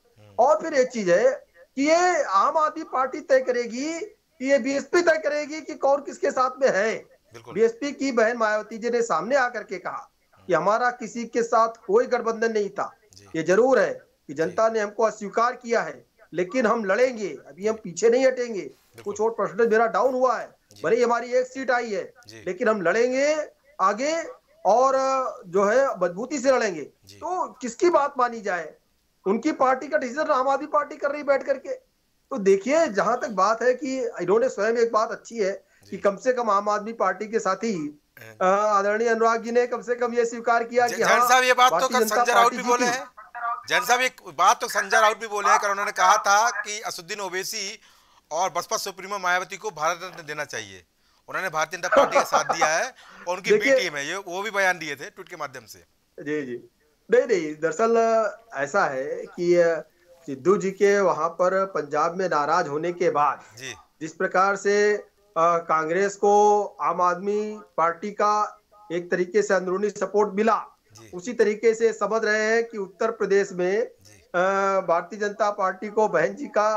और फिर एक चीज है कि ये आम आदमी पार्टी तय करेगी कि ये बीएसपी तय करेगी कि कौन किसके साथ में है। बीएसपी की बहन मायावती जी ने सामने आकर के कहा कि हमारा किसी के साथ कोई गठबंधन नहीं था। ये जरूर है कि जनता ने हमको अस्वीकार किया है, लेकिन हम लड़ेंगे, अभी हम पीछे नहीं हटेंगे। कुछ और परसेंटेज मेरा डाउन हुआ है, भले ही हमारी 1 सीट आई है, लेकिन हम लड़ेंगे आगे और जो है मजबूती से लड़ेंगे। तो किसकी बात मानी जाए? उनकी पार्टी का डिसीजन आम आदमी पार्टी कर रही बैठ करके। तो देखिए जहां तक बात है कि इन्होंने स्वयं एक बात अच्छी है कि कम से कम आम आदमी पार्टी के साथ ही आदरणीय अनुराग जी ने कम से कम ये स्वीकार किया कि हाँ, साहब ये बात तो संजय राउत भी बोले हैं। जैन साहब एक बात तो संजय राउत भी बोले हैं कि उन्होंने कहा था कि असदुद्दीन ओवैसी और बसपा सुप्रीमो मायावती को भारत रत्न देना चाहिए। उन्होंने भारतीय जनता पार्टी का साथ दिया है और उनकी बी टीम है, ये वो भी बयान दिए थे ट्वीट के माध्यम से। जी जी नहीं, दरअसल ऐसा है कि सिद्धू जी के वहां पर पंजाब में नाराज होने के बाद जिस प्रकार से कांग्रेस को आम आदमी पार्टी का एक तरीके से अंदरूनी सपोर्ट मिला, उसी तरीके से समझ रहे हैं कि उत्तर प्रदेश में भारतीय जनता पार्टी को बहन जी का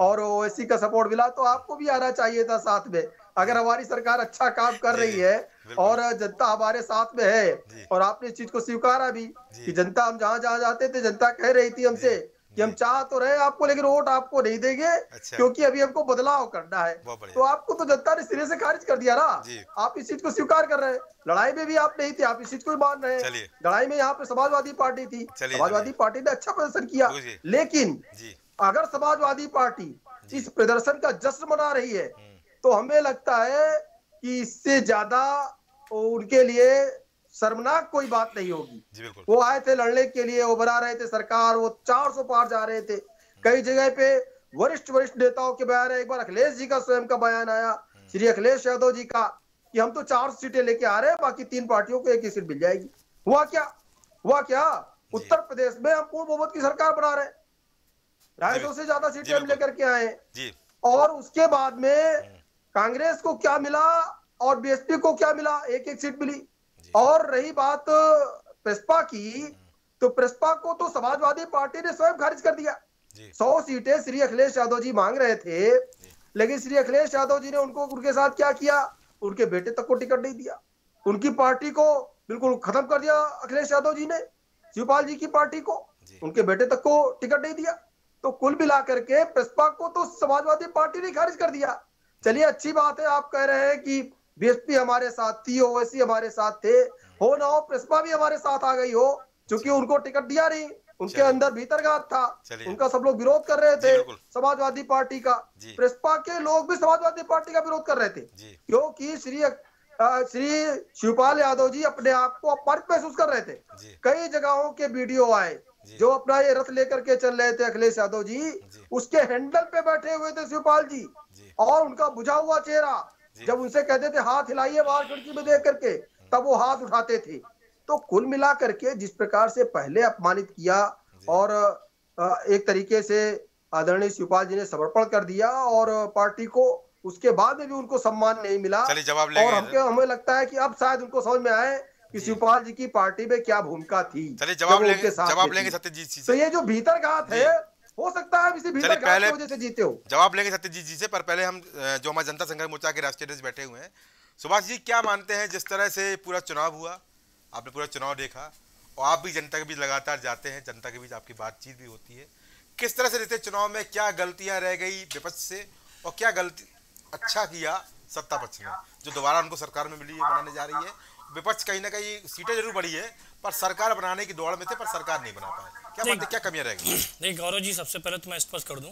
और ओवैसी का सपोर्ट मिला। तो आपको भी आना चाहिए था साथ में। अगर हमारी सरकार अच्छा काम कर रही है और जनता हमारे साथ में है और आपने इस चीज को स्वीकारा भी कि जनता हम जहां जहां जाते थे जनता कह रही थी हमसे कि हम चाह तो रहे आपको लेकिन वोट आपको नहीं देंगे क्योंकि अभी हमको बदलाव करना है। तो आपको तो जनता ने सिरे से खारिज कर दिया ना। आप इस चीज को स्वीकार कर रहे हैं, लड़ाई में भी आप नहीं थे, आप इस चीज को मान रहे हैं। लड़ाई में यहाँ पे समाजवादी पार्टी थी, समाजवादी पार्टी ने अच्छा प्रदर्शन किया, लेकिन अगर समाजवादी पार्टी इस प्रदर्शन का जश्न मना रही है तो हमें लगता है कि इससे ज्यादा उनके लिए शर्मनाक कोई बात नहीं होगी। वो आए थे लड़ने के लिए, वो बना रहे थे सरकार, वो 400 पार जा रहे थे। कई जगह पे वरिष्ठ नेताओं के बयान है। एक बार अखिलेश जी का स्वयं का बयान आया, श्री अखिलेश यादव जी का, कि हम तो 4 सीटें लेके आ रहे हैं, बाकी 3 पार्टियों को 1 ही सीट मिल जाएगी। हुआ क्या? उत्तर प्रदेश में हम पूर्ण बहुमत की सरकार बना रहे, 250 से ज्यादा सीटें हम लेकर के आए और उसके बाद में कांग्रेस को क्या मिला और बीएसपी को क्या मिला? 1-1 सीट मिली। और रही बात प्रसपा की, तो प्रसपा को तो समाजवादी पार्टी ने स्वयं खारिज कर दिया। 100 सीटें श्री अखिलेश यादव जी मांग रहे थे, लेकिन श्री अखिलेश यादव जी ने उनको उनके साथ क्या किया, उनके बेटे तक को टिकट नहीं दिया। उनकी पार्टी को बिल्कुल खत्म कर दिया अखिलेश यादव जी ने, शिवपाल जी की पार्टी को, उनके बेटे तक को टिकट नहीं दिया। तो कुल मिलाकर के प्रसपा को तो समाजवादी पार्टी ने खारिज कर दिया। चलिए अच्छी बात है, आप कह रहे हैं कि बीएसपी हमारे साथ थी, ओवैसी हमारे साथ थे, हो ना हो प्रसपा भी हमारे साथ आ गई हो, क्योंकि उनको टिकट दिया नहीं, उनके अंदर भीतरघात था, उनका सब लोग विरोध कर रहे थे समाजवादी पार्टी का। प्रसपा के लोग भी समाजवादी पार्टी का विरोध कर रहे थे क्योंकि श्री शिवपाल यादव जी अपने आप को अपमानित महसूस कर रहे थे। कई जगहों के वीडियो आए, जो अपना ये रथ लेकर के चल रहे थे अखिलेश यादव जी, उसके हैंडल पे बैठे हुए थे शिवपाल जी और उनका बुझा हुआ चेहरा, जब उनसे कहते थे हाथ हिलाइए बाहर खिड़की में देख करके, तब वो हाथ उठाते थे। तो कुल मिला करके जिस प्रकार से पहले अपमानित किया और एक तरीके से आदरणीय शिवपाल जी ने समर्पण कर दिया और पार्टी को, उसके बाद में भी उनको सम्मान नहीं मिला। और हमें लगता है कि अब शायद उनको समझ में आए कि शिवपाल जी की पार्टी में क्या भूमिका थी। चलिए जवाब लेंगे सत्यजीत जी। तो ये जो भीतरघात है, हो सकता है इसी भीतरघात की वजह से जीते हो। जवाब लेंगे सत्यजीत जी से, पर पहले हम जो हमारे जनता संघर्ष मोर्चा के राष्ट्रीय अध्यक्ष बैठे हुए हैं, सुभाष जी क्या मानते हैं जिस तरह से पूरा चुनाव हुआ, आपने पूरा चुनाव देखा और आप भी जनता के बीच लगातार जाते हैं, जनता के बीच आपकी बातचीत भी होती है। किस तरह से रहते चुनाव में, क्या गलतियां रह गई विपक्ष से और क्या गलती अच्छा किया सत्ता पक्ष ने, जो दोबारा उनको सरकार में मिली है, बनाने जा रही है? विपक्ष कहीं ना कहीं सीटें जरूर बढ़ी है पर सरकार बनाने की दौड़ में थे, पर सरकार नहीं बना पाए। क्या बात है, क्या कमियां रह गई? देखिए गौरव जी, सबसे पहले तो मैं स्पष्ट कर दूं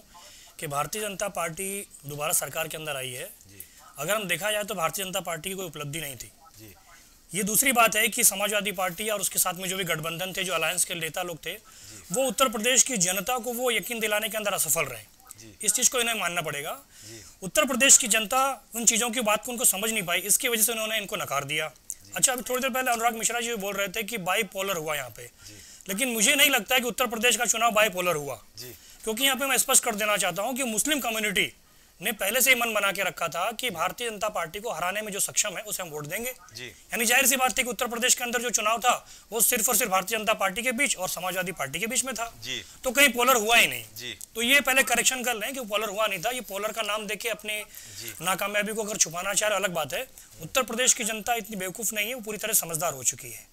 कि भारतीय जनता पार्टी दोबारा सरकार के अंदर आई है। अगर हम देखा जाए तो भारतीय जनता पार्टी की कोई उपलब्धि नहीं थी। ये दूसरी बात है कि समाजवादी पार्टी और उसके साथ में जो भी गठबंधन थे, जो अलायंस के नेता लोग थे, वो उत्तर प्रदेश की जनता को वो यकीन दिलाने के अंदर असफल रहे। इस चीज़ को इन्हें मानना पड़ेगा। उत्तर प्रदेश की जनता उन चीज़ों की बात को उनको समझ नहीं पाई, इसकी वजह से उन्होंने इनको नकार दिया। अच्छा, अभी थोड़ी देर पहले अनुराग मिश्रा जी बोल रहे थे कि बाईपोलर हुआ यहाँ पे, लेकिन मुझे नहीं लगता है कि उत्तर प्रदेश का चुनाव बाईपोलर हुआ, क्योंकि यहाँ पे मैं स्पष्ट कर देना चाहता हूँ कि मुस्लिम कम्युनिटी ने पहले से ही मन बना के रखा था कि भारतीय जनता पार्टी को हराने में जो सक्षम है उसे हम वोट देंगे। यानी जाहिर सी बात थी कि उत्तर प्रदेश के अंदर जो चुनाव था वो सिर्फ और सिर्फ भारतीय जनता पार्टी के बीच और समाजवादी पार्टी के बीच में था, तो कहीं पोलर हुआ ही नहीं। तो ये पहले करेक्शन कर लें कि पोलर हुआ नहीं था। ये पोलर का नाम देके अपनी नाकामयाबी को अगर छुपाना चाह रहे अलग बात है। उत्तर प्रदेश की जनता इतनी बेवकूफ नहीं है, वो पूरी तरह समझदार हो चुकी है।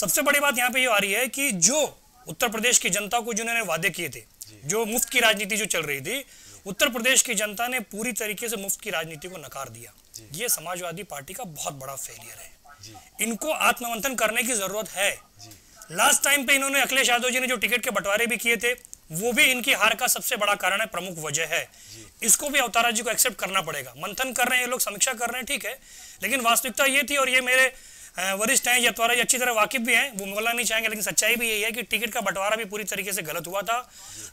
सबसे बड़ी बात यहाँ पे ये आ रही है कि जो उत्तर प्रदेश की जनता को जिन्होंने वादे किए थे, जो मुफ्त की राजनीति जो चल रही थी, उत्तर प्रदेश की जनता ने पूरी तरीके से मुफ्त की राजनीति को नकार दिया। ये समाजवादी पार्टी का बहुत बड़ा फेलियर है। इनको आत्ममंथन करने की जरूरत है। लास्ट टाइम पे इन्होंने अखिलेश यादव जी ने जो टिकट के बंटवारे भी किए थे, वो भी इनकी हार का सबसे बड़ा कारण है, प्रमुख वजह है। इसको भी अवतारा जी को एक्सेप्ट करना पड़ेगा। मंथन कर रहे हैं ये लोग, समीक्षा कर रहे हैं, ठीक है, लेकिन वास्तविकता ये थी, और ये मेरे वरिष्ठ हैं, ये अतवारा जी अच्छी तरह वाकिफ भी हैं, वो बोलना नहीं चाहेंगे, लेकिन सच्चाई भी यही है कि टिकट का बंटवारा भी पूरी तरीके से गलत हुआ था।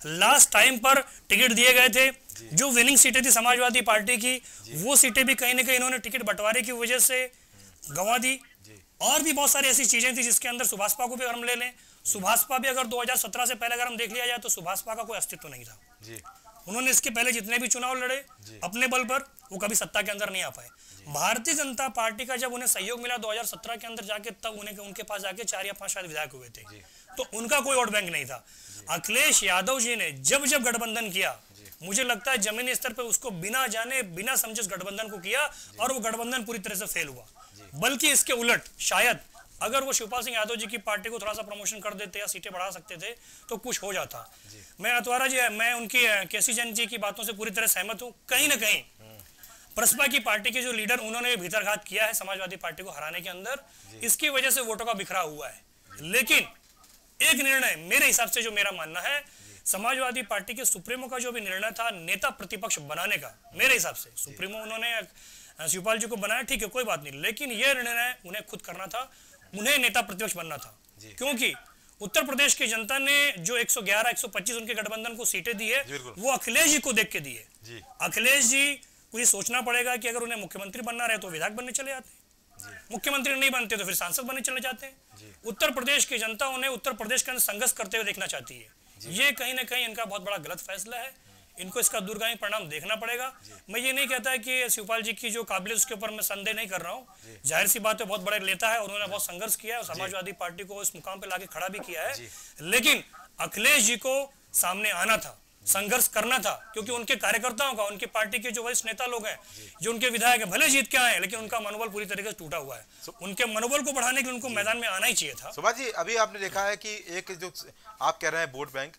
लास्ट टाइम पर टिकट दिए गए थे, जो विनिंग सीटें थी समाजवादी पार्टी की, वो सीटें भी कहीं ना कहीं इन्होंने टिकट बंटवारे की वजह से गंवा दी। और भी बहुत सारी ऐसी चीजें थी जिसके अंदर सुभाषपा को भी अगर हम ले लें, सुभाषपा भी अगर 2017 से पहले अगर हम देख लिया जाए तो सुभाषपा का कोई अस्तित्व नहीं था। उन्होंने इसके पहले जितने भी चुनाव लड़े अपने बल पर, वो कभी सत्ता के अंदर नहीं आ पाए। भारतीय जनता पार्टी का जब उन्हें सहयोग मिला 2017 के अंदर जाके, तब उन्हें उनके पास जाके 4 या 5 शायद विधायक हुए थे, तो उनका कोई वोट बैंक नहीं था। अखिलेश यादव जी ने जब जब गठबंधन किया, मुझे लगता है जमीनी स्तर पे उसको बिना जाने बिना समझे गठबंधन को किया, और वो गठबंधन पूरी तरह से फेल हुआ। बल्कि इसके उलट शायद अगर वो शिवपाल सिंह यादव जी की पार्टी को थोड़ा सा प्रमोशन कर देते या सीटें बढ़ा सकते थे तो कुछ हो जाता। मैं अतवारा जी, मैं उनकी के सी जैन जी की बातों से पूरी तरह सहमत हूँ। कहीं ना कहीं प्रसपा की पार्टी के जो लीडर, उन्होंने भीतरघात किया है समाजवादी पार्टी को हराने के अंदर, इसकी वजह से वोटों का बिखराव हुआ है। लेकिन एक निर्णय मेरे हिसाब से, जो मेरा मानना है, समाजवादी पार्टी के सुप्रीमो का जो भी निर्णय था नेता प्रतिपक्ष बनाने का, मेरे हिसाब से सुप्रीमो उन्होंने शिवपाल जी को बनाया, ठीक है, कोई बात नहीं, लेकिन यह निर्णय उन्हें खुद करना था, उन्हें नेता प्रतिपक्ष बनना था। क्योंकि उत्तर प्रदेश की जनता ने जो 111-125 उनके गठबंधन को सीटें दी है, वो अखिलेश जी को देख के दी है। अखिलेश जी को ये सोचना पड़ेगा कि अगर उन्हें मुख्यमंत्री बनना रहे तो विधायक बनने चले जाते हैं, मुख्यमंत्री नहीं बनते तो फिर सांसद बनने चले जाते हैं। उत्तर प्रदेश की जनता उन्हें उत्तर प्रदेश के अंदर संघर्ष करते हुए देखना चाहती है। ये कहीं ना कहीं इनका बहुत बड़ा गलत फैसला है, इनको इसका दूरगामी परिणाम देखना पड़ेगा। मैं ये नहीं कहता है कि शिवपाल जी की जो काबिलियत, उसके ऊपर मैं संदेह नहीं कर रहा हूँ। जाहिर सी बात है, बहुत बड़े नेता है, उन्होंने बहुत संघर्ष किया है और समाजवादी पार्टी को इस मुकाम पे लाके खड़ा भी किया है, लेकिन अखिलेश जी को सामने आना था, संघर्ष करना था, क्योंकि उनके कार्यकर्ताओं का, उनके पार्टी के जो वरिष्ठ नेता लोग हैं, जो उनके विधायक हैं, भले जीत के आए, लेकिन उनका मनोबल पूरी तरीके से टूटा हुआ है। उनके मनोबल को बढ़ाने के लिए उनको मैदान में आना ही चाहिए था। सुभाष जी, अभी आपने देखा है कि एक जो आप कह रहे हैं वोट बैंक,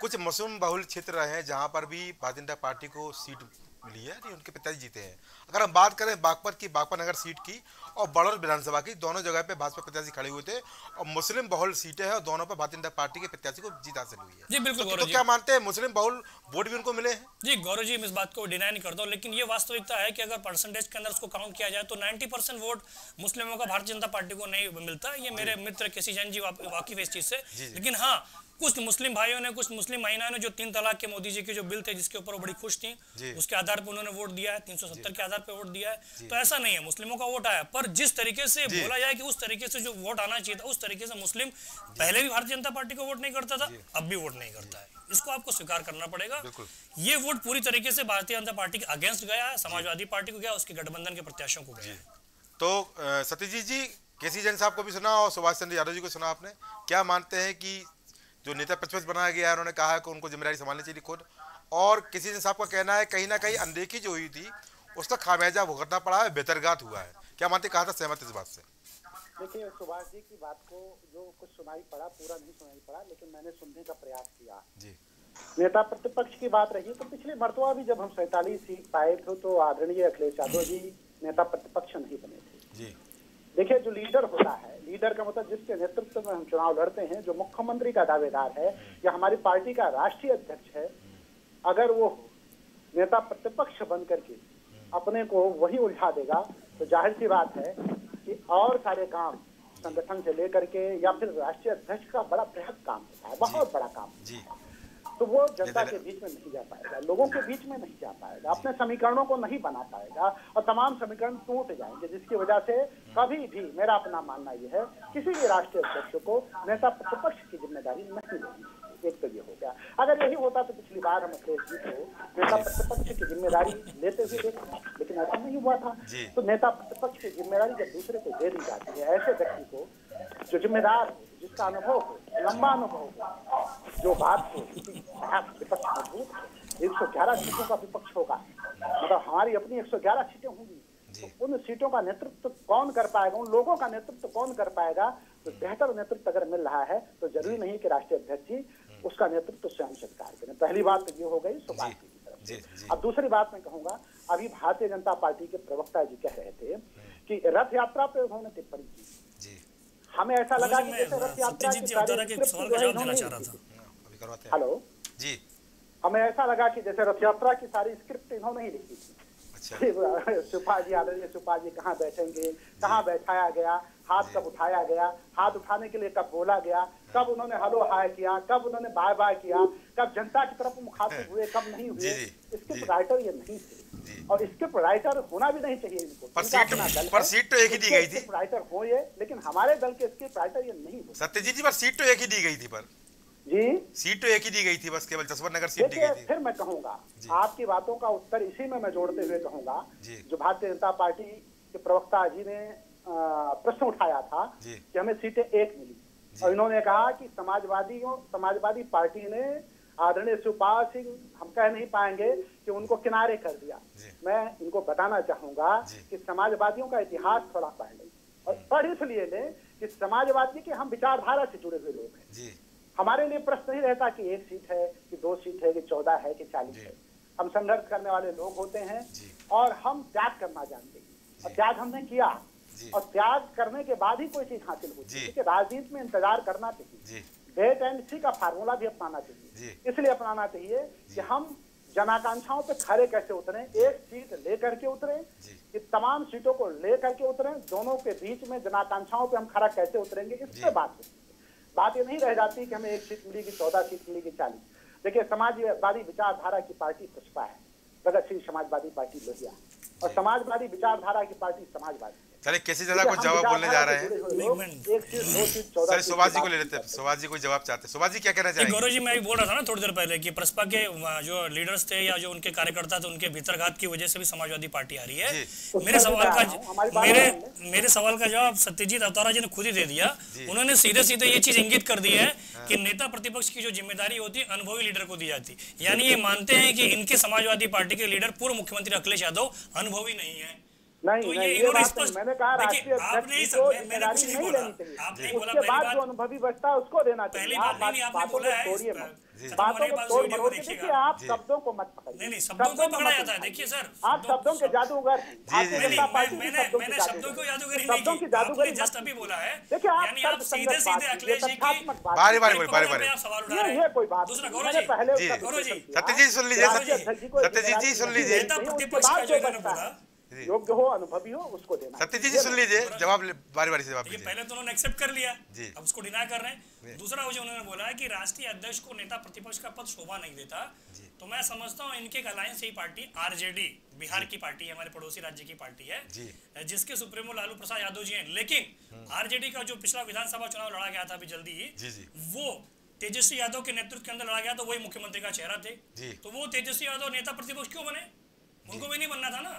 कुछ मसूम बहुल क्षेत्र रहे हैं जहां पर भी भारतीय जनता पार्टी को सीट मिली है, उनके पिताजी जीते हैं। अगर हम बात करें बागपत की, बागपत नगर सीट की और बड़ौल विधानसभा की, दोनों जगह पे भाजपा प्रत्याशी खड़े हुए थे और मुस्लिम बहुल सीटें हैं और दोनों पर भारतीय जनता पार्टी के प्रत्याशी को जीत हासिल हुई है। जी बिल्कुल गौरव जी, क्या मानते हैं मुस्लिम बहुल वोट भी उनको मिले हैं? जी गौरव जी, मैं इस बात को डिनाई नहीं करता हूँ, लेकिन ये वास्तविकता है कि अगर परसेंटेज के अंदर उसको काउंट किया जाए तो 90% वोट मुस्लिमों का भारतीय जनता पार्टी को नहीं मिलता। ये मेरे मित्र के सी जैन जी वाकिफ है इस चीज से। लेकिन हाँ, कुछ मुस्लिम भाइयों ने, कुछ मुस्लिम महिलाओं ने जो 3 तलाक के मोदी जी के जो बिल थे जिसके ऊपर वो बड़ी खुश थी, उसके आधार पर उन्होंने वोट दिया है, 370 के आधार पर वोट दिया है। तो ऐसा नहीं है, मुस्लिमों का वोट आया, पर जिस तरीके से बोला जाए कि उस तरीके से जो वोट आना चाहिए था, उस तरीके से मुस्लिम पहले भी भारतीय जनता पार्टी को वोट नहीं करता था, अब भी वोट नहीं करता है। इसको आपको स्वीकार करना पड़ेगा। ये वोट पूरी तरीके से भारतीय जनता पार्टी के अगेंस्ट गया है, समाजवादी पार्टी को गया, उसके गठबंधन के प्रत्याशियों को गया। तो सत्यजीत जी, के सी जैन साहब को भी सुना और सुभाष चंद्र यादव जी को सुना आपने, क्या मानते हैं कि जो नेता प्रतिपक्ष बनाया गया है, उन्होंने कहा है कि उनको जिम्मेदारी संभालनी चाहिए खुद, और किसी ने साहब का कहना है कहीं ना कहीं अनदेखी जो हुई थी उसका खामियाजा भुगतना पड़ा है, बेहतरघात हुआ है। क्या मानते, कहा था सहमत इस बात से? देखिए सुभाष जी की बात को जो कुछ सुनाई पड़ा पूरा नहीं सुनाई पड़ा, लेकिन मैंने सुनने का प्रयास किया जी। नेता प्रतिपक्ष की बात रही तो पिछले मरतबा भी जब हम 47 सीट पाए थे तो आदरणीय अखिलेश यादव जी नेता प्रतिपक्ष नहीं बने थे जी। देखिए जो लीडर होता है, लीडर का मतलब जिसके नेतृत्व में हम चुनाव लड़ते हैं, जो मुख्यमंत्री का दावेदार है या हमारी पार्टी का राष्ट्रीय अध्यक्ष है, अगर वो नेता प्रतिपक्ष बन करके अपने को वही उलझा देगा तो जाहिर सी बात है कि और सारे काम संगठन से लेकर के या फिर राष्ट्रीय अध्यक्ष का बड़ा बृहद काम होता है, बहुत बड़ा काम जी। तो वो जनता के बीच में नहीं जा पाएगा, लोगों के बीच में नहीं जा पाएगा, अपने समीकरणों को नहीं बना पाएगा और तमाम समीकरण टूट जाएंगे, जिसकी वजह से कभी भी, मेरा अपना मानना यह है, किसी भी राष्ट्रीय अध्यक्ष को नेता प्रतिपक्ष की जिम्मेदारी नहीं लेनी। एक तो ये हो गया, अगर यही होता तो पिछली बार हम अखिलेश जी को नेता प्रतिपक्ष की जिम्मेदारी लेते हुए देखा, लेकिन ऐसा नहीं हुआ था। तो नेता प्रतिपक्ष की जिम्मेदारी जब दूसरे को दे दी जाती है, ऐसे व्यक्ति को जो जिम्मेदार, जिसका अनुभव हो, लंबा अनुभव हो, जो बात हो, विपक्ष मजबूत 111 सीटों का विपक्ष होगा, मतलब हमारी अपनी 111 सीटें होंगी, तो उन सीटों का नेतृत्व कौन कर पाएगा, उन लोगों का नेतृत्व कौन कर पाएगा। तो बेहतर नेतृत्व अगर मिल रहा है तो जरूरी नहीं कि राष्ट्रीय अध्यक्ष जी उसका नेतृत्व स्वयं स्वीकार करें। पहली बात तो ये हो गई सुभाष जी की तरफ से। अब दूसरी बात मैं कहूंगा, अभी भारतीय जनता पार्टी के प्रवक्ता जी कह रहे थे कि रथ यात्रा पे उन्होंने टिप्पणी की, हमें ऐसा लगा कि जैसे रथ यात्रा की, हेलो जी, हमें ऐसा लगा कि जैसे रथ यात्रा की सारी स्क्रिप्ट इन्होंने ही लिखी थी। शिवपाल जी आदरणीय शिवपाल जी कहाँ बैठेंगे, कहाँ बैठाया गया, हाथ कब उठाया गया, हाथ उठाने के लिए कब बोला गया, कब उन्होंने हेलो हाय किया, कब उन्होंने बाय बाय किया, कब जनता की तरफ मुखातिब हुए, कब नहीं हुए, स्क्रिप्ट राइटर ये नहीं थे और स्क्रिप्ट राइटर होना भी नहीं चाहिए इनको। पर सीट तो एक ही दी गई थी, स्क्रिप्ट राइटर हो ये, लेकिन हमारे दल के स्क्रिप्ट राइटर ये नहीं हो। सत्यजीत जी पर सीट तो एक ही दी गई थी, पर जी सीट तो एक ही दी गई थी, बस केवल जसवर नगर सीट दी गई थी। फिर मैं कहूंगा आपकी बातों का उत्तर इसी में मैं जोड़ते हुए कहूंगा, जो भारतीय जनता पार्टी के प्रवक्ता जी ने प्रश्न उठाया था कि हमें सीटें एक मिली और इन्होंने कहा कि समाजवादी पार्टी ने आदरणीय शिवपाल सिंह, हम कह नहीं पाएंगे कि उनको किनारे कर दिया। मैं इनको बताना चाहूंगा कि समाजवादियों का इतिहास थोड़ा पढ़ लें और पढ़ इसलिए लें कि समाजवादी के हम विचारधारा से जुड़े हुए लोग हैं। हमारे लिए प्रश्न नहीं रहता कि एक सीट है कि 2 सीट है कि 14 है कि 40 है। हम संघर्ष करने वाले लोग होते हैं और हम त्याग करना जानते हैं और त्याग हमने किया और त्याग करने के बाद ही कोई चीज हासिल होती है। क्योंकि राजनीति में इंतजार करना चाहिए, वेट एंड सी का फार्मूला भी अपनाना चाहिए, इसलिए अपनाना चाहिए कि हम जनाकांक्षाओं पे खड़े कैसे उतरे, एक सीट लेकर के उतरे कि तमाम सीटों को लेकर के उतरे, दोनों के बीच में जनाकांक्षाओं पे हम खड़ा कैसे उतरेंगे, इस पर बात होती है। बात ये नहीं रह जाती कि हमें 1 सीट मिलेगी 14 सीट मिलेगी 40। देखिए समाजवादी विचारधारा की पार्टी बसपा है, भगत सिंह समाजवादी पार्टी लोहिया और समाजवादी विचारधारा की पार्टी समाजवादी। चलिए केसी दादा कुछ जवाब बोलने जा रहे हैं, 1 सीट 2 सीट 14। सुभाष जी को ले लेते हैं, सुभाष जी को जवाब चाहते हैं। सुभाष जी क्या कहना चाहेंगे? गौरव जी मैं भी बोल रहा था ना थोड़ी देर पहले कि बसपा के जो लीडर्स थे या जो उनके कार्यकर्ता थे उनके भीतरघात की वजह से भी समाजवादी पार्टी आ रही है। मेरे सवाल का जवाब सत्यजीत अतवारा जी ने खुद ही दे दिया। उन्होंने सीधे सीधे ये चीज इंगित कर दी है कि नेता प्रतिपक्ष की जो जिम्मेदारी होती है अनुभवी लीडर को दी जाती, यानी ये मानते हैं कि इनके समाजवादी पार्टी के लीडर पूर्व मुख्यमंत्री अखिलेश यादव अनुभवी नहीं है। नहीं, तो ये बात नहीं, मैंने कहा राष्ट्रीय अध्यक्ष को जिम्मेदारी नहीं लेनी चाहिए, उसके बाद जो अनुभवी बचता है उसको देना चाहिए। आप बातों को छोड़िए मत, बातों को छोड़ मत, देखिए आप शब्दों को मत पकड़िए, शब्दों को पकड़ा जाता है। देखिए सर आप शब्दों के जादूगर, शब्दों की जादूगरी जस्ट अभी बोला है। देखिए आप सीधे सीधे अखिलेश जी की कोई बात नहीं, पहले सत्यजीत जी सुन लीजिए, योग्य हो अनुभवी हो उसको देना। सत्यजीत जी सुन लीजिए जवाब, बारी-बारी से जवाब दीजिए। पहले तो उन्होंने एक्सेप्ट कर लिया, अब उसको डिनाय कर रहे हैं। दूसरा वजह उन्होंने बोला है कि राष्ट्रीय अध्यक्ष को नेता प्रतिपक्ष का पद शोभा नहीं देता, तो मैं समझता हूँ इनके अलायंस ही पार्टी आरजेडी बिहार की पार्टी है, हमारे पड़ोसी राज्य की पार्टी है, जिसके सुप्रीमो लालू प्रसाद यादव जी है। लेकिन आरजेडी का जो पिछला विधानसभा चुनाव लड़ा गया था अभी जल्दी ही, वो तेजस्वी यादव के नेतृत्व के अंदर लड़ा गया था, वही मुख्यमंत्री का चेहरा थे, तो वो तेजस्वी यादव नेता प्रतिपक्ष क्यों बने? उनको भी नहीं बनना था ना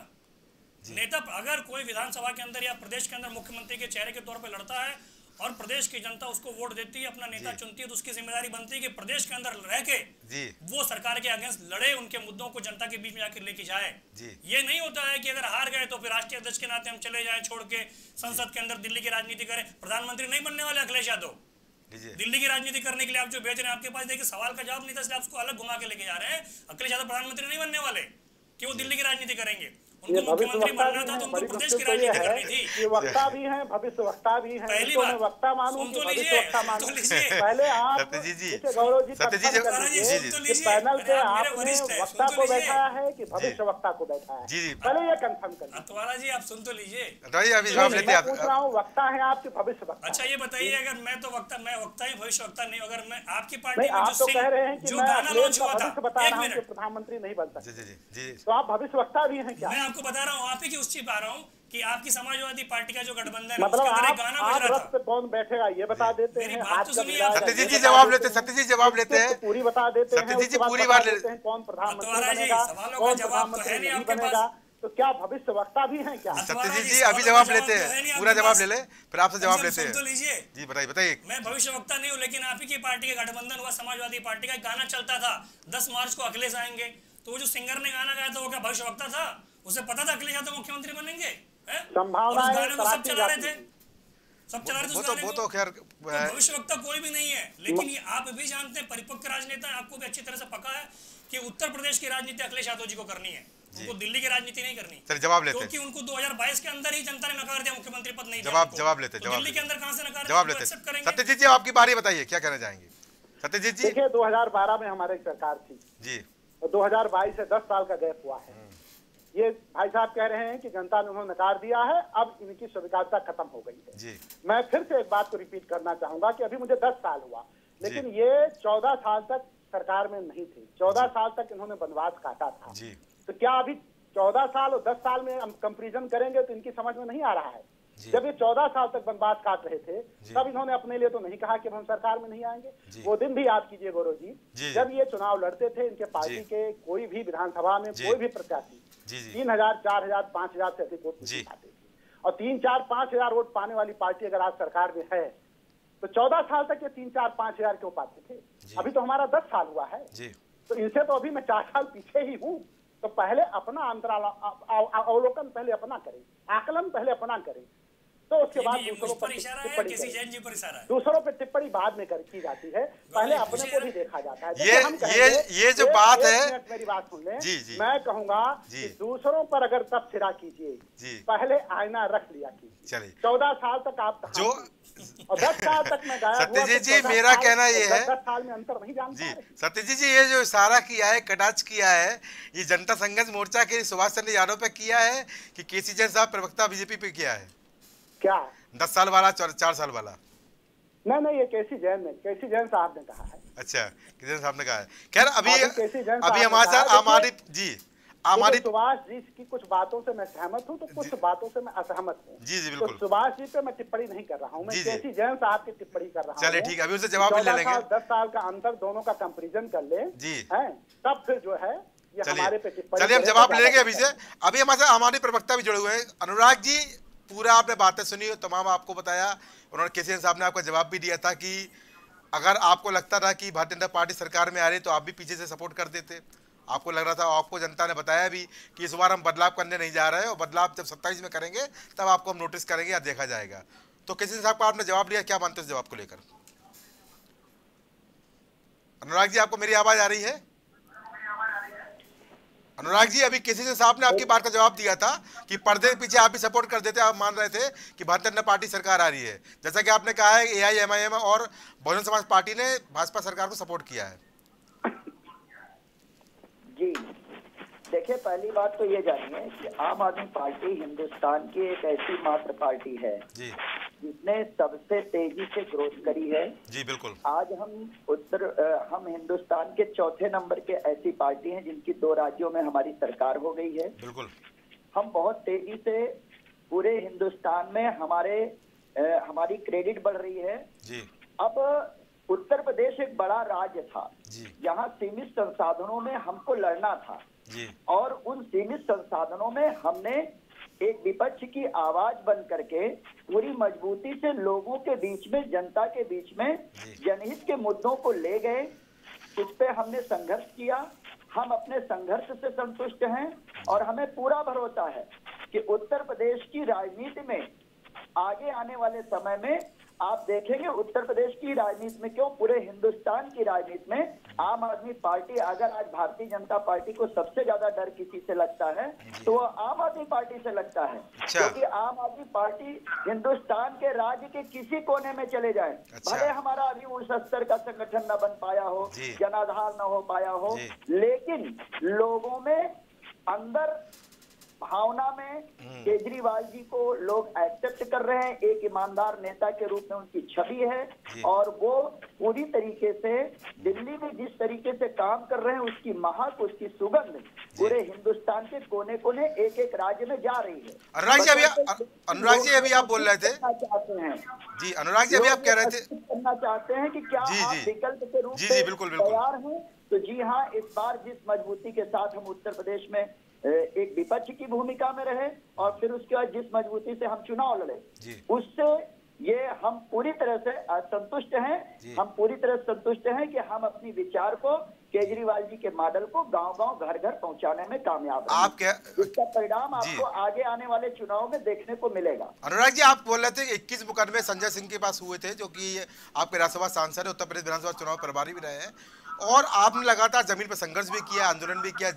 नेता। अगर कोई विधानसभा के अंदर या प्रदेश के अंदर मुख्यमंत्री के चेहरे के तौर पर लड़ता है और प्रदेश की जनता उसको वोट देती है, अपना नेता चुनती है, तो उसकी जिम्मेदारी बनती है कि प्रदेश के अंदर रह के वो सरकार के अगेंस्ट लड़े, उनके मुद्दों को जनता के बीच में जाकर लेके जाए। ये नहीं होता है कि अगर हार गए तो फिर राष्ट्रीय अध्यक्ष के नाते हम चले जाए छोड़ के, संसद के अंदर दिल्ली की राजनीति करें। प्रधानमंत्री नहीं बनने वाले अखिलेश यादव, दिल्ली की राजनीति करने के लिए आप जो भेज रहे हैं, आपके पास देखिए सवाल का जवाब नहीं था, इसलिए आपको अलग घुमा के लेके जा रहे हैं। अखिलेश यादव प्रधानमंत्री नहीं बनने वाले कि वो दिल्ली की राजनीति करेंगे, उनको मुख्यमंत्री बनना था तो उनको प्रदेश की राजनीति करनी थी। वक्ता भी हैं, भविष्यवक्ता भी हैं, पहली बार वक्ता मानूं तो लीजिए। पहले आप गौरव जी पैनल पे आपने वक्ता को बैठाया है कि भविष्यवक्ता को बैठाया है, पहले ये कंफर्म करें। अतवारा जी आप सुन तो लीजिए, पूछ रहा हूँ वक्ता है आपके भविष्यवक्ता। अच्छा ये बताइए, अगर मैं तो वक्ता, मैं वक्ता ही भविष्यवक्ता नहीं, अगर मैं आपकी पार्टी में जो कह रहे हैं कि मैं प्रधानमंत्री नहीं बनता, तो आप भविष्यवक्ता भी हैं क्या? आपको बता रहा हूँ, आप ही की उस चीज आ रहा हूँ कि आपकी समाजवादी पार्टी का जो गठबंधन है, मतलब उसके गाना बज रहा था। कौन बैठेगा ये बता देते हैं, बात तो सुनिए। सत्यजीत जी जवाब लेते, सत्यजीत जवाब लेते हैं, पूरी बता देते हैं, सत्यजीत जी पूरी बात लेते हैं, कौन प्रधानमंत्री बनेगा, कौन प्रधानमंत्री बनेगा। तो क्या भविष्यवक्ता भी हैं क्या? सत्यजीत जी अभी जवाब लेते हैं, पूरा जवाब ले ले फिर आपसे जवाब लेते हैं। तो लीजिए जी, बताइए बताइए। मैं भविष्यवक्ता नहीं हूँ, लेकिन आप ही की पार्टी का गठबंधन हुआ, समाजवादी पार्टी का गाना चलता था 10 मार्च को अखिलेश आएंगे, तो वो जो सिंगर ने गाना गाया था वो क्या भविष्यवक्ता था? उसे पता था अखिलेश यादव मुख्यमंत्री बनेंगे, सब चला रहे थे, सब चला रहे थे। वो तो खैर भविष्यवक्ता कोई भी नहीं है। लेकिन ये आप भी जानते हैं, परिपक्व राजनेता है, आपको भी अच्छी तरह से पता है कि उत्तर प्रदेश की राजनीति अखिलेश यादव जी को करनी है, उनको दिल्ली की राजनीति नहीं करनी। सर जवाब लेते हैं, क्योंकि उनको 2022 के अंदर ही जनता ने नकार दिया, मुख्यमंत्री पद नहीं। जवाब लेते हैं, दिल्ली के अंदर कहां से नकार? जवाब लेते हैं सत्यजीत जी, आपकी बारी, बताइए क्या कहना चाहेंगे सत्यजीत जी। देखिए 2012 में हमारी सरकार थी जी, 2022 से 10 साल का गैप हुआ है। ये भाई साहब कह रहे हैं कि जनता ने उन्हें नकार दिया है, अब इनकी स्वीकार्यता खत्म हो गई है जी। मैं फिर से एक बात को रिपीट करना चाहूंगा कि अभी मुझे 10 साल हुआ, लेकिन ये 14 साल तक सरकार में नहीं थे, 14 साल तक इन्होंने वनवास काटा था जी। तो क्या अभी 14 साल और 10 साल में हम कंपेरिजन करेंगे तो इनकी समझ में नहीं आ रहा है। जब ये 14 साल तक वनवास काट रहे थे, तब इन्होंने अपने लिए तो नहीं कहा कि हम सरकार में नहीं आएंगे। वो दिन भी याद कीजिए गौरव जी, जब ये चुनाव लड़ते थे, इनके पार्टी के कोई भी विधानसभा में कोई भी प्रत्याशी 3000, 4000, 5000 से अधिक वोट नहीं पाते थे, और 3, 4, 5000 वोट पाने वाली पार्टी अगर आज सरकार में है तो 14 साल तक ये 3, 4, 5000 क्यों पाते थे? अभी तो हमारा 10 साल हुआ है, तो इनसे तो अभी मैं 4 साल पीछे ही हूँ। तो पहले अपना अवलोकन पहले अपना करें, आकलन पहले अपना करें, तो उसके बाद दूसरों पर टिप्पणी बाद में की जाती है, पहले अपने को भी देखा जाता है। ये जो बात है, मेरी बात सुन लें। मैं कहूँगा कि दूसरों पर अगर तबसरा कीजिए, पहले आईना रख लिया कीजिए। 14 साल तक आप जो, और 10 साल तक मैं गायब हुआ। सत्यजीत जी मेरा कहना ये है, 10 साल में अंतर नहीं जानता जी। सत्यजीत जी ये जो इशारा किया है, कटाक्ष किया है, ये जनता संघर्ष मोर्चा के सुभाष चंद्र यादव पे किया है कि के सी जैन साहब प्रवक्ता बीजेपी पे किया है? क्या 10 साल वाला, 4 साल वाला? नहीं, ये के सी जैन साहब ने कहा है। अच्छा, के सी जैन साहब ने कहा है। खैर अभी हमारे जी सुभाष जी की कुछ बातों से मैं सहमत हूँ, तो कुछ बातों से मैं असहमत हूँ। तो सुभाष जी पे मैं टिप्पणी नहीं कर रहा हूँ, मैं के सी जैन साहब की टिप्पणी कर रहा हूँ। चलिए ठीक है, अभी उनसे जवाब ले लेंगे। 10 साल का अंतर दोनों का कंपैरिजन कर ले हैं, तब फिर जो है ये हमारे पे टिप्पणी। चलिए हम जवाब ले लेंगे अभी से। अभी हमारे प्रवक्ता भी जुड़े हुए हैं। अनुराग जी, पूरा आपने बातें सुनी, तमाम आपको बताया, उन्होंने के सी जैन साहब ने आपका जवाब भी दिया था कि अगर आपको लगता था कि भारतीय जनता पार्टी सरकार में आ रही तो आप भी पीछे से सपोर्ट कर देते, आपको लग रहा था। आपको जनता ने बताया भी कि इस बार हम बदलाव करने नहीं जा रहे हैं, और बदलाव जब 27 में करेंगे तब आपको हम नोटिस करेंगे या देखा जाएगा। तो के सी जैन साहब का आपने जवाब लिया, क्या मानते हो जवाब को लेकर? अनुराग जी आपको मेरी आवाज आ रही है? अनुराग जी अभी के सी जैन साहब ने आपकी बात का जवाब दिया था कि पर्दे के पीछे आप भी सपोर्ट कर देते, आप मान रहे थे कि भारतीय जनता पार्टी सरकार आ रही है। जैसा कि आपने कहा है AIMIM और बहुजन समाज पार्टी ने भाजपा सरकार को सपोर्ट किया है। जी देखिए, पहली बात तो ये जानिए कि आम आदमी पार्टी हिंदुस्तान की एक ऐसी मात्र पार्टी है जी, जिसने सबसे तेजी से ग्रोथ करी है जी। बिल्कुल, आज हम हिंदुस्तान के 4थे नंबर के ऐसी पार्टी हैं जिनकी 2 राज्यों में हमारी सरकार हो गई है। बिल्कुल, हम बहुत तेजी से पूरे हिंदुस्तान में हमारी क्रेडिट बढ़ रही है जी। अब उत्तर प्रदेश एक बड़ा राज्य था, यहाँ सीमित संसाधनों में हमको लड़ना था जी। और उन सीमित संसाधनों में हमने एक विपक्ष की आवाज बन करके पूरी मजबूती से लोगों के बीच में, जनता के बीच में जनहित के मुद्दों को ले गए। इस पे हमने संघर्ष किया। हम अपने संघर्ष से संतुष्ट हैं और हमें पूरा भरोसा है कि उत्तर प्रदेश की राजनीति में आगे आने वाले समय में आप देखेंगे उत्तर प्रदेश की राजनीति में क्यों, पूरे हिंदुस्तान की राजनीति में आम आदमी पार्टी, अगर आज भारतीय जनता पार्टी को सबसे ज्यादा डर किसी से लगता है तो वो आम आदमी पार्टी से लगता है, क्योंकि आम आदमी पार्टी हिंदुस्तान के राज्य के किसी कोने में चले जाए, भले हमारा अभी उस स्तर का संगठन न बन पाया हो, जनाधार न हो पाया हो, लेकिन लोगों में अंदर भावना में केजरीवाल जी को लोग एक्सेप्ट कर रहे हैं। एक ईमानदार नेता के रूप में उनकी छवि है और वो पूरी तरीके से दिल्ली में जिस तरीके से काम कर रहे हैं उसकी महक, उसकी सुगंध पूरे हिंदुस्तान के कोने कोने, एक एक राज्य में जा रही है। अनुराग जी अभी आप बोल रहे थे, अनुराग जी अभी आप कह रहे थे, करना चाहते हैं कि क्या आप विकल्प के रूप में तैयार हैं? तो जी हाँ, इस बार जिस मजबूती के साथ हम उत्तर प्रदेश में एक विपक्ष की भूमिका में रहे और फिर उसके बाद जिस मजबूती से हम चुनाव लड़े, उससे ये हम पूरी तरह से संतुष्ट हैं। हम पूरी तरह संतुष्ट हैं कि हम अपनी विचार को, केजरीवाल जी के मॉडल को गांव-गांव, घर-घर पहुंचाने में कामयाब हैं। आप क्या, इसका परिणाम आपको आगे आने वाले चुनाव में देखने को मिलेगा। अनुराग जी, आप बोल रहे थे 21 मुकदमे संजय सिंह के पास हुए थे, जो कि आपके राज्यसभा सांसद है, उत्तर प्रदेश विधानसभा चुनाव प्रभारी भी रहे हैं, और आपने लगातार जमीन पर संघर्ष भी किया, आंदोलन भी किया,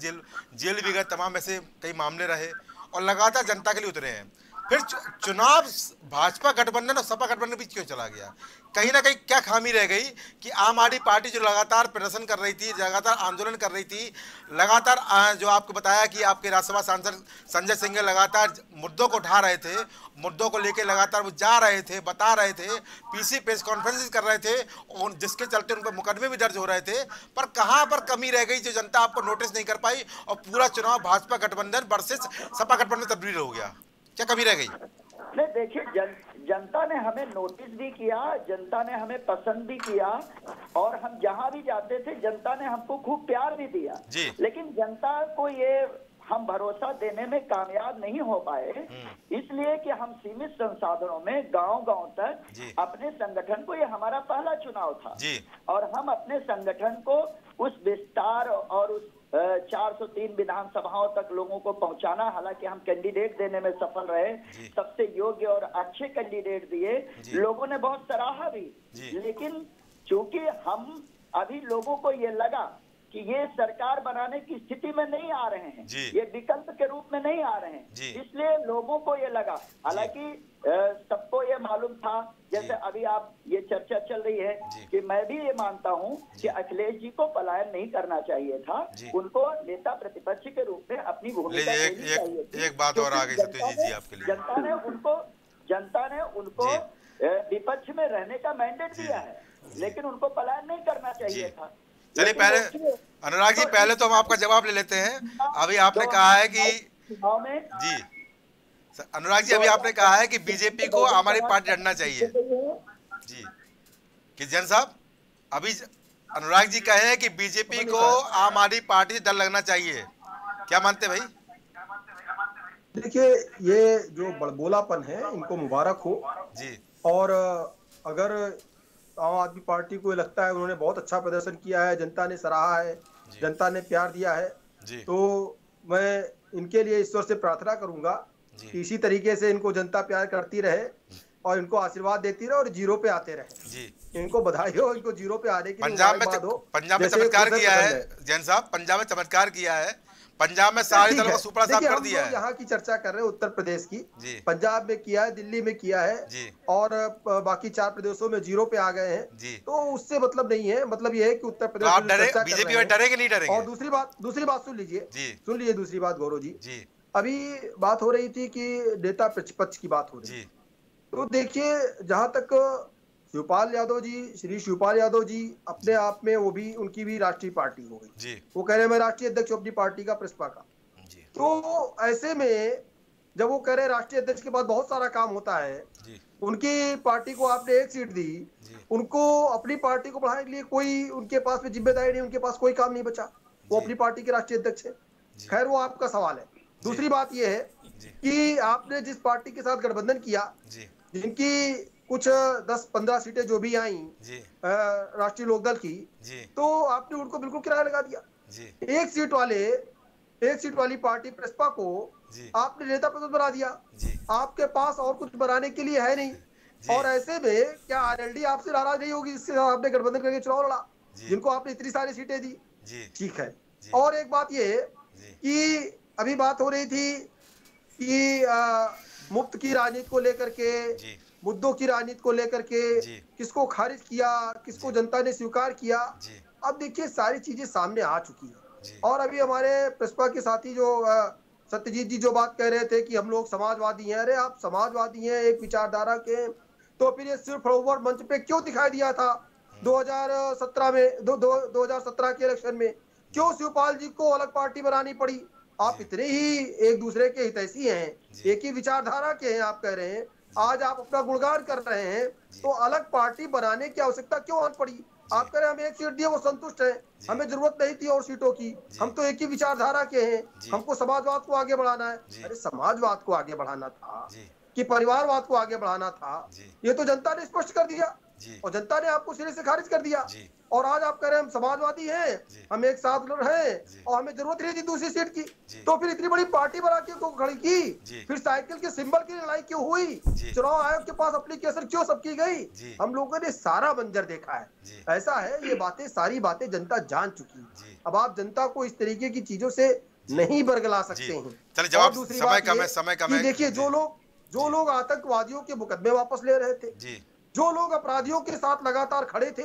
जेल भी गए, तमाम ऐसे कई मामले रहे और लगातार जनता के लिए उतरे हैं। फिर चुनाव भाजपा गठबंधन और सपा गठबंधन बीच क्यों चला गया? कहीं ना कहीं क्या खामी रह गई कि आम आदमी पार्टी जो लगातार प्रदर्शन कर रही थी, लगातार आंदोलन कर रही थी, लगातार जो आपको बताया कि आपके राज्यसभा सांसद संजय सिंह लगातार मुद्दों को उठा रहे थे, मुद्दों को लेकर लगातार वो जा रहे थे, बता रहे थे, पीसी प्रेस कॉन्फ्रेंस कर रहे थे, और जिसके चलते उन पर मुकदमे भी दर्ज हो रहे थे, पर कहाँ पर कमी रह गई जो जनता आपको नोटिस नहीं कर पाई और पूरा चुनाव भाजपा गठबंधन वर्सेस सपा गठबंधन तब्दील हो गया? क्या कमी रह गई? नहीं, देखिए, जनता ने हमें नोटिस भी किया, जनता ने हमें पसंद भी किया और हम जहां भी जाते थे जनता ने हमको खूब प्यार भी दिया, लेकिन जनता को ये हम भरोसा देने में कामयाब नहीं हो पाए, इसलिए कि हम सीमित संसाधनों में गांव-गांव तक अपने संगठन को, ये हमारा पहला चुनाव था और हम अपने संगठन को उस विस्तार और उस 403 विधानसभाओं तक लोगों को पहुंचाना, हालांकि हम कैंडिडेट देने में सफल रहे, सबसे योग्य और अच्छे कैंडिडेट दिए, लोगों ने बहुत सराहा भी, लेकिन चूंकि हम अभी लोगों को ये लगा कि ये सरकार बनाने की स्थिति में नहीं आ रहे हैं, ये विकल्प के रूप में नहीं आ रहे हैं, इसलिए लोगों को ये लगा, हालांकि सबको ये मालूम था, जैसे अभी आप ये चर्चा चल रही है कि मैं भी ये मानता हूँ कि अखिलेश जी को पलायन नहीं करना चाहिए था, उनको नेता प्रतिपक्ष के रूप में अपनी भूमिका लेनी चाहिए थी। एक बात और आ गई सत्यजीत जी आपके लिए, जनता ने उनको विपक्ष में रहने का मैंडेट दिया है, लेकिन उनको पलायन नहीं करना चाहिए था। चलिए, पहले अनुराग जी, पहले तो हम आपका जवाब ले लेते हैं। अभी आपने कहा है कि अनुराग जी, अभी आपने कहा है कि बीजेपी को हमारी पार्टी लड़ना चाहिए जी, कि जैन साहब, अभी अनुराग जी कहे कि बीजेपी को आम आदमी पार्टी से डर लगना चाहिए, क्या मानते भाई? देखिए, ये जो बड़बोलापन है इनको मुबारक हो जी, और अगर आम आदमी पार्टी को लगता है उन्होंने बहुत अच्छा प्रदर्शन किया है, जनता ने सराहा है, जनता ने प्यार दिया है, तो मैं इनके लिए ईश्वर से प्रार्थना करूंगा कि इसी तरीके से इनको जनता प्यार करती रहे और इनको आशीर्वाद देती रहे और जीरो पे आते रहे जी। इनको बधाई हो, इनको जीरो पे आने की। पंजाब में चमत्कार किया है जैन साहब, पंजाब में चमत्कार किया है, पंजाब में सारे दलों को सुपर स्टार कर दिया है। यहाँ की चर्चा कर रहे हैं उत्तर प्रदेश की, पंजाब में किया है, दिल्ली में किया है और बाकी 4 प्रदेशों में जीरो पे आ गए हैं, तो उससे मतलब नहीं है, मतलब ये है कि उत्तर प्रदेश बीजेपी में डरेंगे नहीं डरेंगे। और दूसरी बात सुन लीजिए दूसरी बात गौरव जी, अभी बात हो रही थी कि नेता प्रतिपक्ष की बात हो रही, तो देखिए, जहाँ तक श्री शिवपाल यादव जी अपने आप में, वो भी, उनकी भी राष्ट्रीय पार्टी हो गई, वो कह रहे हैं मैं राष्ट्रीय अध्यक्ष अपनी पार्टी का, प्रसपा का, तो ऐसे में जब वो कह रहे हैं राष्ट्रीय अध्यक्ष के बाद बहुत सारा काम होता है, उनकी पार्टी को आपने 1 सीट दी, उनको अपनी पार्टी को बढ़ाने के लिए कोई उनके पास में जिम्मेदारी नहीं, उनके पास कोई काम नहीं बचा, वो अपनी पार्टी के राष्ट्रीय अध्यक्ष है। खैर, वो आपका सवाल है, दूसरी बात यह है कि आपने जिस पार्टी के साथ गठबंधन किया, जिनकी कुछ 10-15 सीटें जो भी आई राष्ट्रीय लोकदल की, तो आपने उनको बिल्कुल किराया लगा दिया। एक सीट वाली पार्टी प्रसपा को आपने नेता प्रतिपक्ष बना दिया। आपके पास और कुछ बनाने के लिए है नहीं, और ऐसे में क्या आरएलडी आपसे नाराज नहीं होगी? इससे आपने गठबंधन करके चुनाव लड़ा, जिनको आपने इतनी सारी सीटें दी, ठीक है। और एक बात ये कि अभी बात हो रही थी कि मुफ्त की राजनीति को लेकर के, मुद्दों की राजनीति को लेकर के, किसको खारिज किया, किसको जनता ने स्वीकार किया। अब देखिए सारी चीजें सामने आ चुकी है। और अभी हमारे प्रसपा के साथी जो सत्यजीत जी जो बात कह रहे थे कि हम लोग समाजवादी हैं, अरे आप समाजवादी हैं एक विचारधारा के, तो फिर ये सिर्फ फ्लावर मंच पे क्यों दिखाई दिया था 2017 में, 2017 के इलेक्शन में? क्यों शिवपाल जी को अलग पार्टी बनानी पड़ी? आप इतने ही एक दूसरे के हितैषी हैं, एक ही विचारधारा के हैं। आप कह रहे हैं आज आप अपना गुणगान कर रहे हैं, तो अलग पार्टी बनाने की आवश्यकता क्यों आन पड़ी? आप कह रहे हैं हमें एक सीट दी है, वो संतुष्ट है, हमें जरूरत नहीं थी और सीटों की, हम तो एक ही विचारधारा के हैं, हमको समाजवाद को आगे बढ़ाना है। अरे समाजवाद को आगे बढ़ाना था कि परिवारवाद को आगे बढ़ाना था, ये तो जनता ने स्पष्ट कर दिया, और जनता ने आपको सिरे से खारिज कर दिया। और आज आप कह रहे हैं हम समाजवादी हैं, हम एक साथ हैं, और हमें जरूरत नहीं थी दूसरी सीट की, तो फिर इतनी बड़ी पार्टी बना क्यों खड़ी की? फिर साइकिल के सिंबल की लड़ाई क्यों हुई? चुनाव आयोग के पास एप्लीकेशन क्यों सबकी गई? हम लोगों ने सारा मंजर देखा है। ऐसा है, ये बातें सारी बातें जनता जान चुकी है। अब आप जनता को इस तरीके की चीजों से नहीं बरगला सकते हैं। चलिए जवाब, समय कम है। देखिए जो लोग आतंकवादियों के मुकदमे वापस ले रहे थे, जो लोग अपराधियों के साथ लगातार खड़े थे,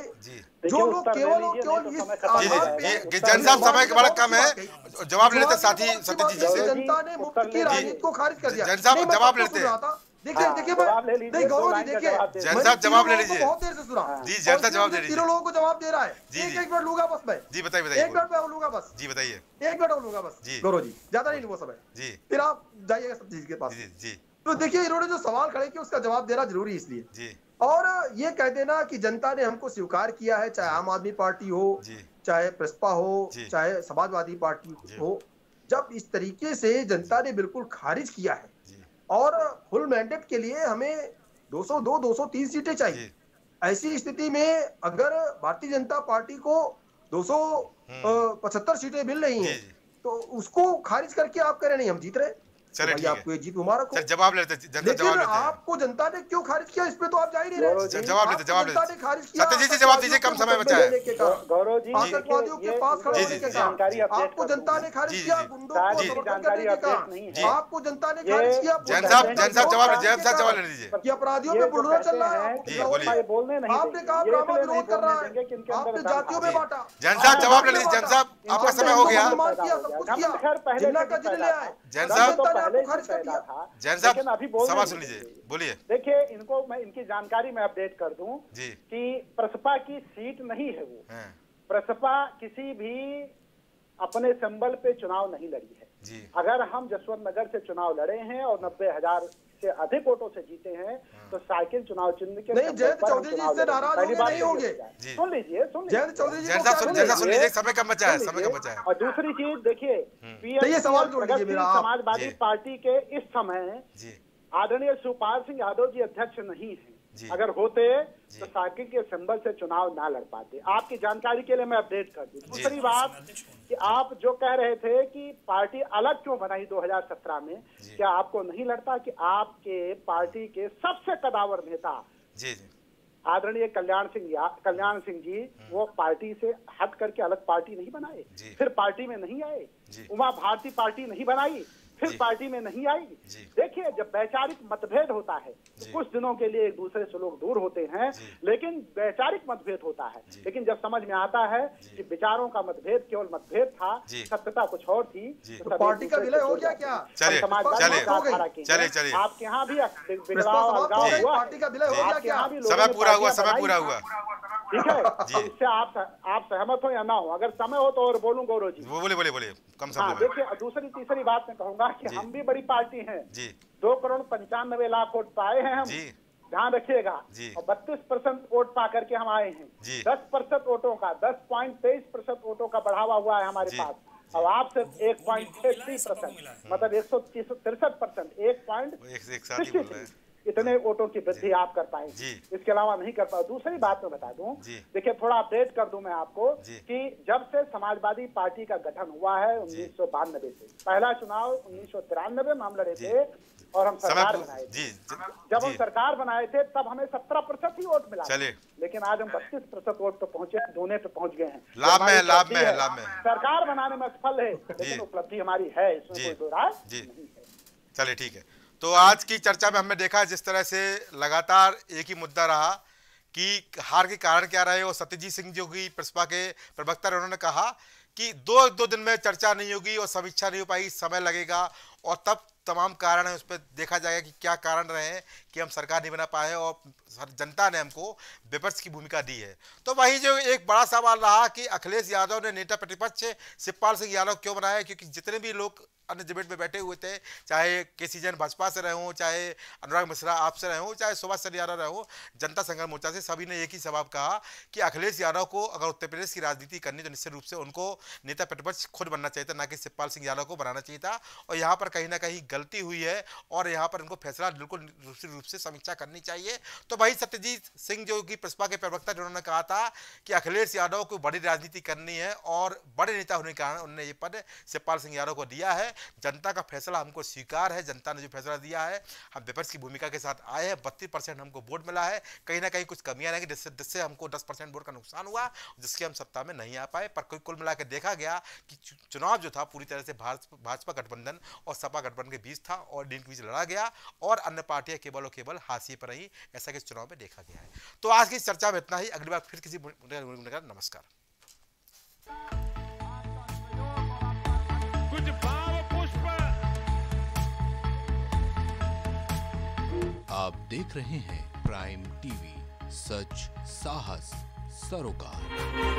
जो लोग केवल इस जनसाब समय बड़ा कम है। जवाब लेते साथी सत्यजीत जी से, जनता ने मुफ्त की राजनीति को खारिज कर दिया। जनसाब जवाब लेते हैं। देखिए देखिए गौरव जी, देखिए जनता जवाब ले लीजिए, बहुत देर से सुना जी, जनता जवाब दे रही है, तीनों लोगों को जवाब दे रहा है। एक मिनट लूंगा बस मैं जी, बताइए, एक मिनट में लूंगा बस जी, बताइए, एक मिनट लूंगा बस जी गौरव जी, ज्यादा नहीं लूंगा समय जी, फिर आप जाइएगा सब चीज के पास जी। तो देखिए इन्होंने जो सवाल खड़े किए उसका जवाब देना जरूरी इसलिए जी, और ये कह देना कि जनता ने हमको स्वीकार किया है, चाहे आम आदमी पार्टी हो, चाहे प्रसपा हो, चाहे समाजवादी पार्टी हो, जब इस तरीके से जनता ने बिल्कुल खारिज किया है। और फुल मैंडेट के लिए हमें 202-203 सीटें चाहिए। ऐसी स्थिति में अगर भारतीय जनता पार्टी को 275 सीटें मिल रही है, तो उसको खारिज करके आप कह रहे नहीं हम जीत रहे। चलिए आपको ये जीत मुबारक हो। जवाब लेते हैं, लेकिन आपको जनता ने क्यों खारिज किया इस पे तो आप जा ही नहीं रहे। जवाब लेते, जवाब लेते सत्यजीत जी, जवाब दीजिए, कम समय बचा है। गौरव जी, आतंकवादियों के पास खड़े होने के कारण आपको जनता ने खारिज किया, गुंडों को समर्थन करने के कारण आपको जनता ने खारिज किया। जवाब ले लीजिए, अपराधियों में बुलडोजर चल रहा है, आपने कहा ब्राह्मण विरोध कर रहा है, आपने जातियों में बांटा। जैन साहब जवाब ले लीजिए, जैन साहब आपका समय हो गया, सब कुछ किया, जिन्ना का जिले आए। जैन साहब था, लेकिन अभी सवाल सुन लीजिए, बोलिए। देखिए इनको मैं इनकी जानकारी में अपडेट कर दूं कि प्रसपा की सीट नहीं है वो है। प्रसपा किसी भी अपने संबल पे चुनाव नहीं लड़ी है जी। अगर हम जसवंत नगर से चुनाव लड़े हैं और 90,000 से अधिक वोटों से जीते हैं, तो साइकिल चुनाव चिन्ह के नहीं। जयंत चौधरी जी से नाराज नहीं होंगे, सुन लीजिए, सुन लीजिए जयंत चौधरी जी, समय कम बचा है, समय कम बचा है। और दूसरी चीज देखिए, पीएम समाजवादी पार्टी के इस समय आदरणीय शिवपाल सिंह यादव जी अध्यक्ष नहीं है, अगर होते तो साकिब के सिंबल से चुनाव ना लड़ पाते। आपकी जानकारी के लिए मैं अपडेट कर दूं। दूसरी बात कि आप जो कह रहे थे कि पार्टी अलग क्यों बनाई 2017 में, क्या आपको नहीं लगता कि आपके पार्टी के सबसे कदावर नेता आदरणीय कल्याण सिंह जी वो पार्टी से हट करके अलग पार्टी नहीं बनाए, फिर पार्टी में नहीं आए? उमा भारती पार्टी नहीं बनाई, फिर पार्टी में नहीं आई। देखिए जब वैचारिक मतभेद होता है तो कुछ दिनों के लिए एक दूसरे से लोग दूर होते हैं, लेकिन वैचारिक मतभेद होता है। लेकिन जब समझ में आता है कि विचारों का मतभेद केवल मतभेद था, सत्यता कुछ और थी, तो पार्टी का विलय हो गया क्या? चलिए आपके यहाँ भी पार्टी का विलय हो गया, समय पूरा हुआ, समय पूरा हुआ, ठीक है। इससे आप सहमत हो या ना हो, अगर समय हो तो और बोलूं गौरव जी? बोले कम समय। हाँ देखिए, दूसरी तीसरी बात मैं कहूंगा कि हम भी बड़ी पार्टी हैं, 2,95,00,000 वोट पाए हैं हम, ध्यान रखिएगा, और 32% वोट पा करके हम आए हैं। 10% वोटों का, 10.23% वोटों का बढ़ावा हुआ है हमारे पास। और आपसे 1.63%, मतलब 163%, 1.63 इतने वोटों की वृद्धि आप कर पाएंगे, इसके अलावा नहीं कर पाए। दूसरी बात मैं बता दूं, देखिए थोड़ा अपडेट कर दूं मैं आपको कि जब से समाजवादी पार्टी का गठन हुआ है 1992 से, पहला चुनाव 1993 में हम लड़े थे और हम सरकार बनाए थे। जब हम सरकार बनाए थे तब हमें 17% ही वोट मिला, लेकिन आज हम 32% वोट पर पहुंचे, दूने पे पहुंच गए हैं। सरकार बनाने में असफल है, लेकिन उपलब्धि हमारी है, इसमें कोई दो राय नहीं है। चलिए ठीक है, तो आज की चर्चा में हमने देखा जिस तरह से लगातार एक ही मुद्दा रहा कि हार के कारण क्या रहे, और सत्यजीत सिंह जो कि बसपा के प्रवक्ता रहे उन्होंने कहा कि दो दिन में चर्चा नहीं होगी और समीक्षा नहीं हो पाई, समय लगेगा और तब तमाम कारण है उस पर देखा जाएगा कि क्या कारण रहे हैं कि हम सरकार नहीं बना पाए और जनता ने हमको विपक्ष की भूमिका दी है। तो वही जो एक बड़ा सवाल रहा कि अखिलेश यादव ने नेता प्रतिपक्ष शिवपाल सिंह यादव क्यों बनाया, क्योंकि जितने भी लोग अन्य डिबेट में बैठे हुए थे, चाहे के सी जैन भाजपा से रहे हों, चाहे अनुराग मिश्रा आप से रहे हों, चाहे सुभाष चंद्र यादव रहे हों जनता संघर्ष मोर्चा से, सभी ने एक ही सवाल कहा कि अखिलेश यादव को अगर उत्तर प्रदेश की राजनीति करनी तो निश्चित रूप से उनको नेता प्रतिपक्ष खुद बनना चाहिए था, ना कि शिवपाल सिंह यादव को बनाना चाहिए था। और यहाँ पर कहीं ना कहीं गलती हुई है और यहाँ पर इनको फैसला बिल्कुल दूसरे रूप से समीक्षा करनी चाहिए। तो वही सत्यजीत सिंह जो कि बसपा के प्रवक्ता जिन्होंने कहा था कि अखिलेश यादव को बड़ी राजनीति करनी है और बड़े नेता होने के कारण उन्होंने ये पद शिवपाल सिंह यादव को दिया है, जनता का फैसला हमको स्वीकार है, जनता ने जो फैसला दिया है हम विपक्ष की भूमिका के साथ आए हैं, 32% हमको वोट मिला है, कहीं ना कहीं कुछ कमियां रहेंगी जिससे हमको 10% वोट का नुकसान हुआ जिसके हम सत्ता में नहीं आ पाए। पर कुल मिला के देखा गया कि चुनाव जो था पूरी तरह से भाजपा गठबंधन और सपा गठबंधन के बीच था और डीन के बीच लड़ा गया और अन्य पार्टियां केवल और केवल हाशिए पर रही, ऐसा कि चुनाव में देखा गया है। तो आज की चर्चा में इतना ही, अगली बार फिर किसी नमस्कार। आप देख रहे हैं प्राइम टीवी, सच साहस सरोकार।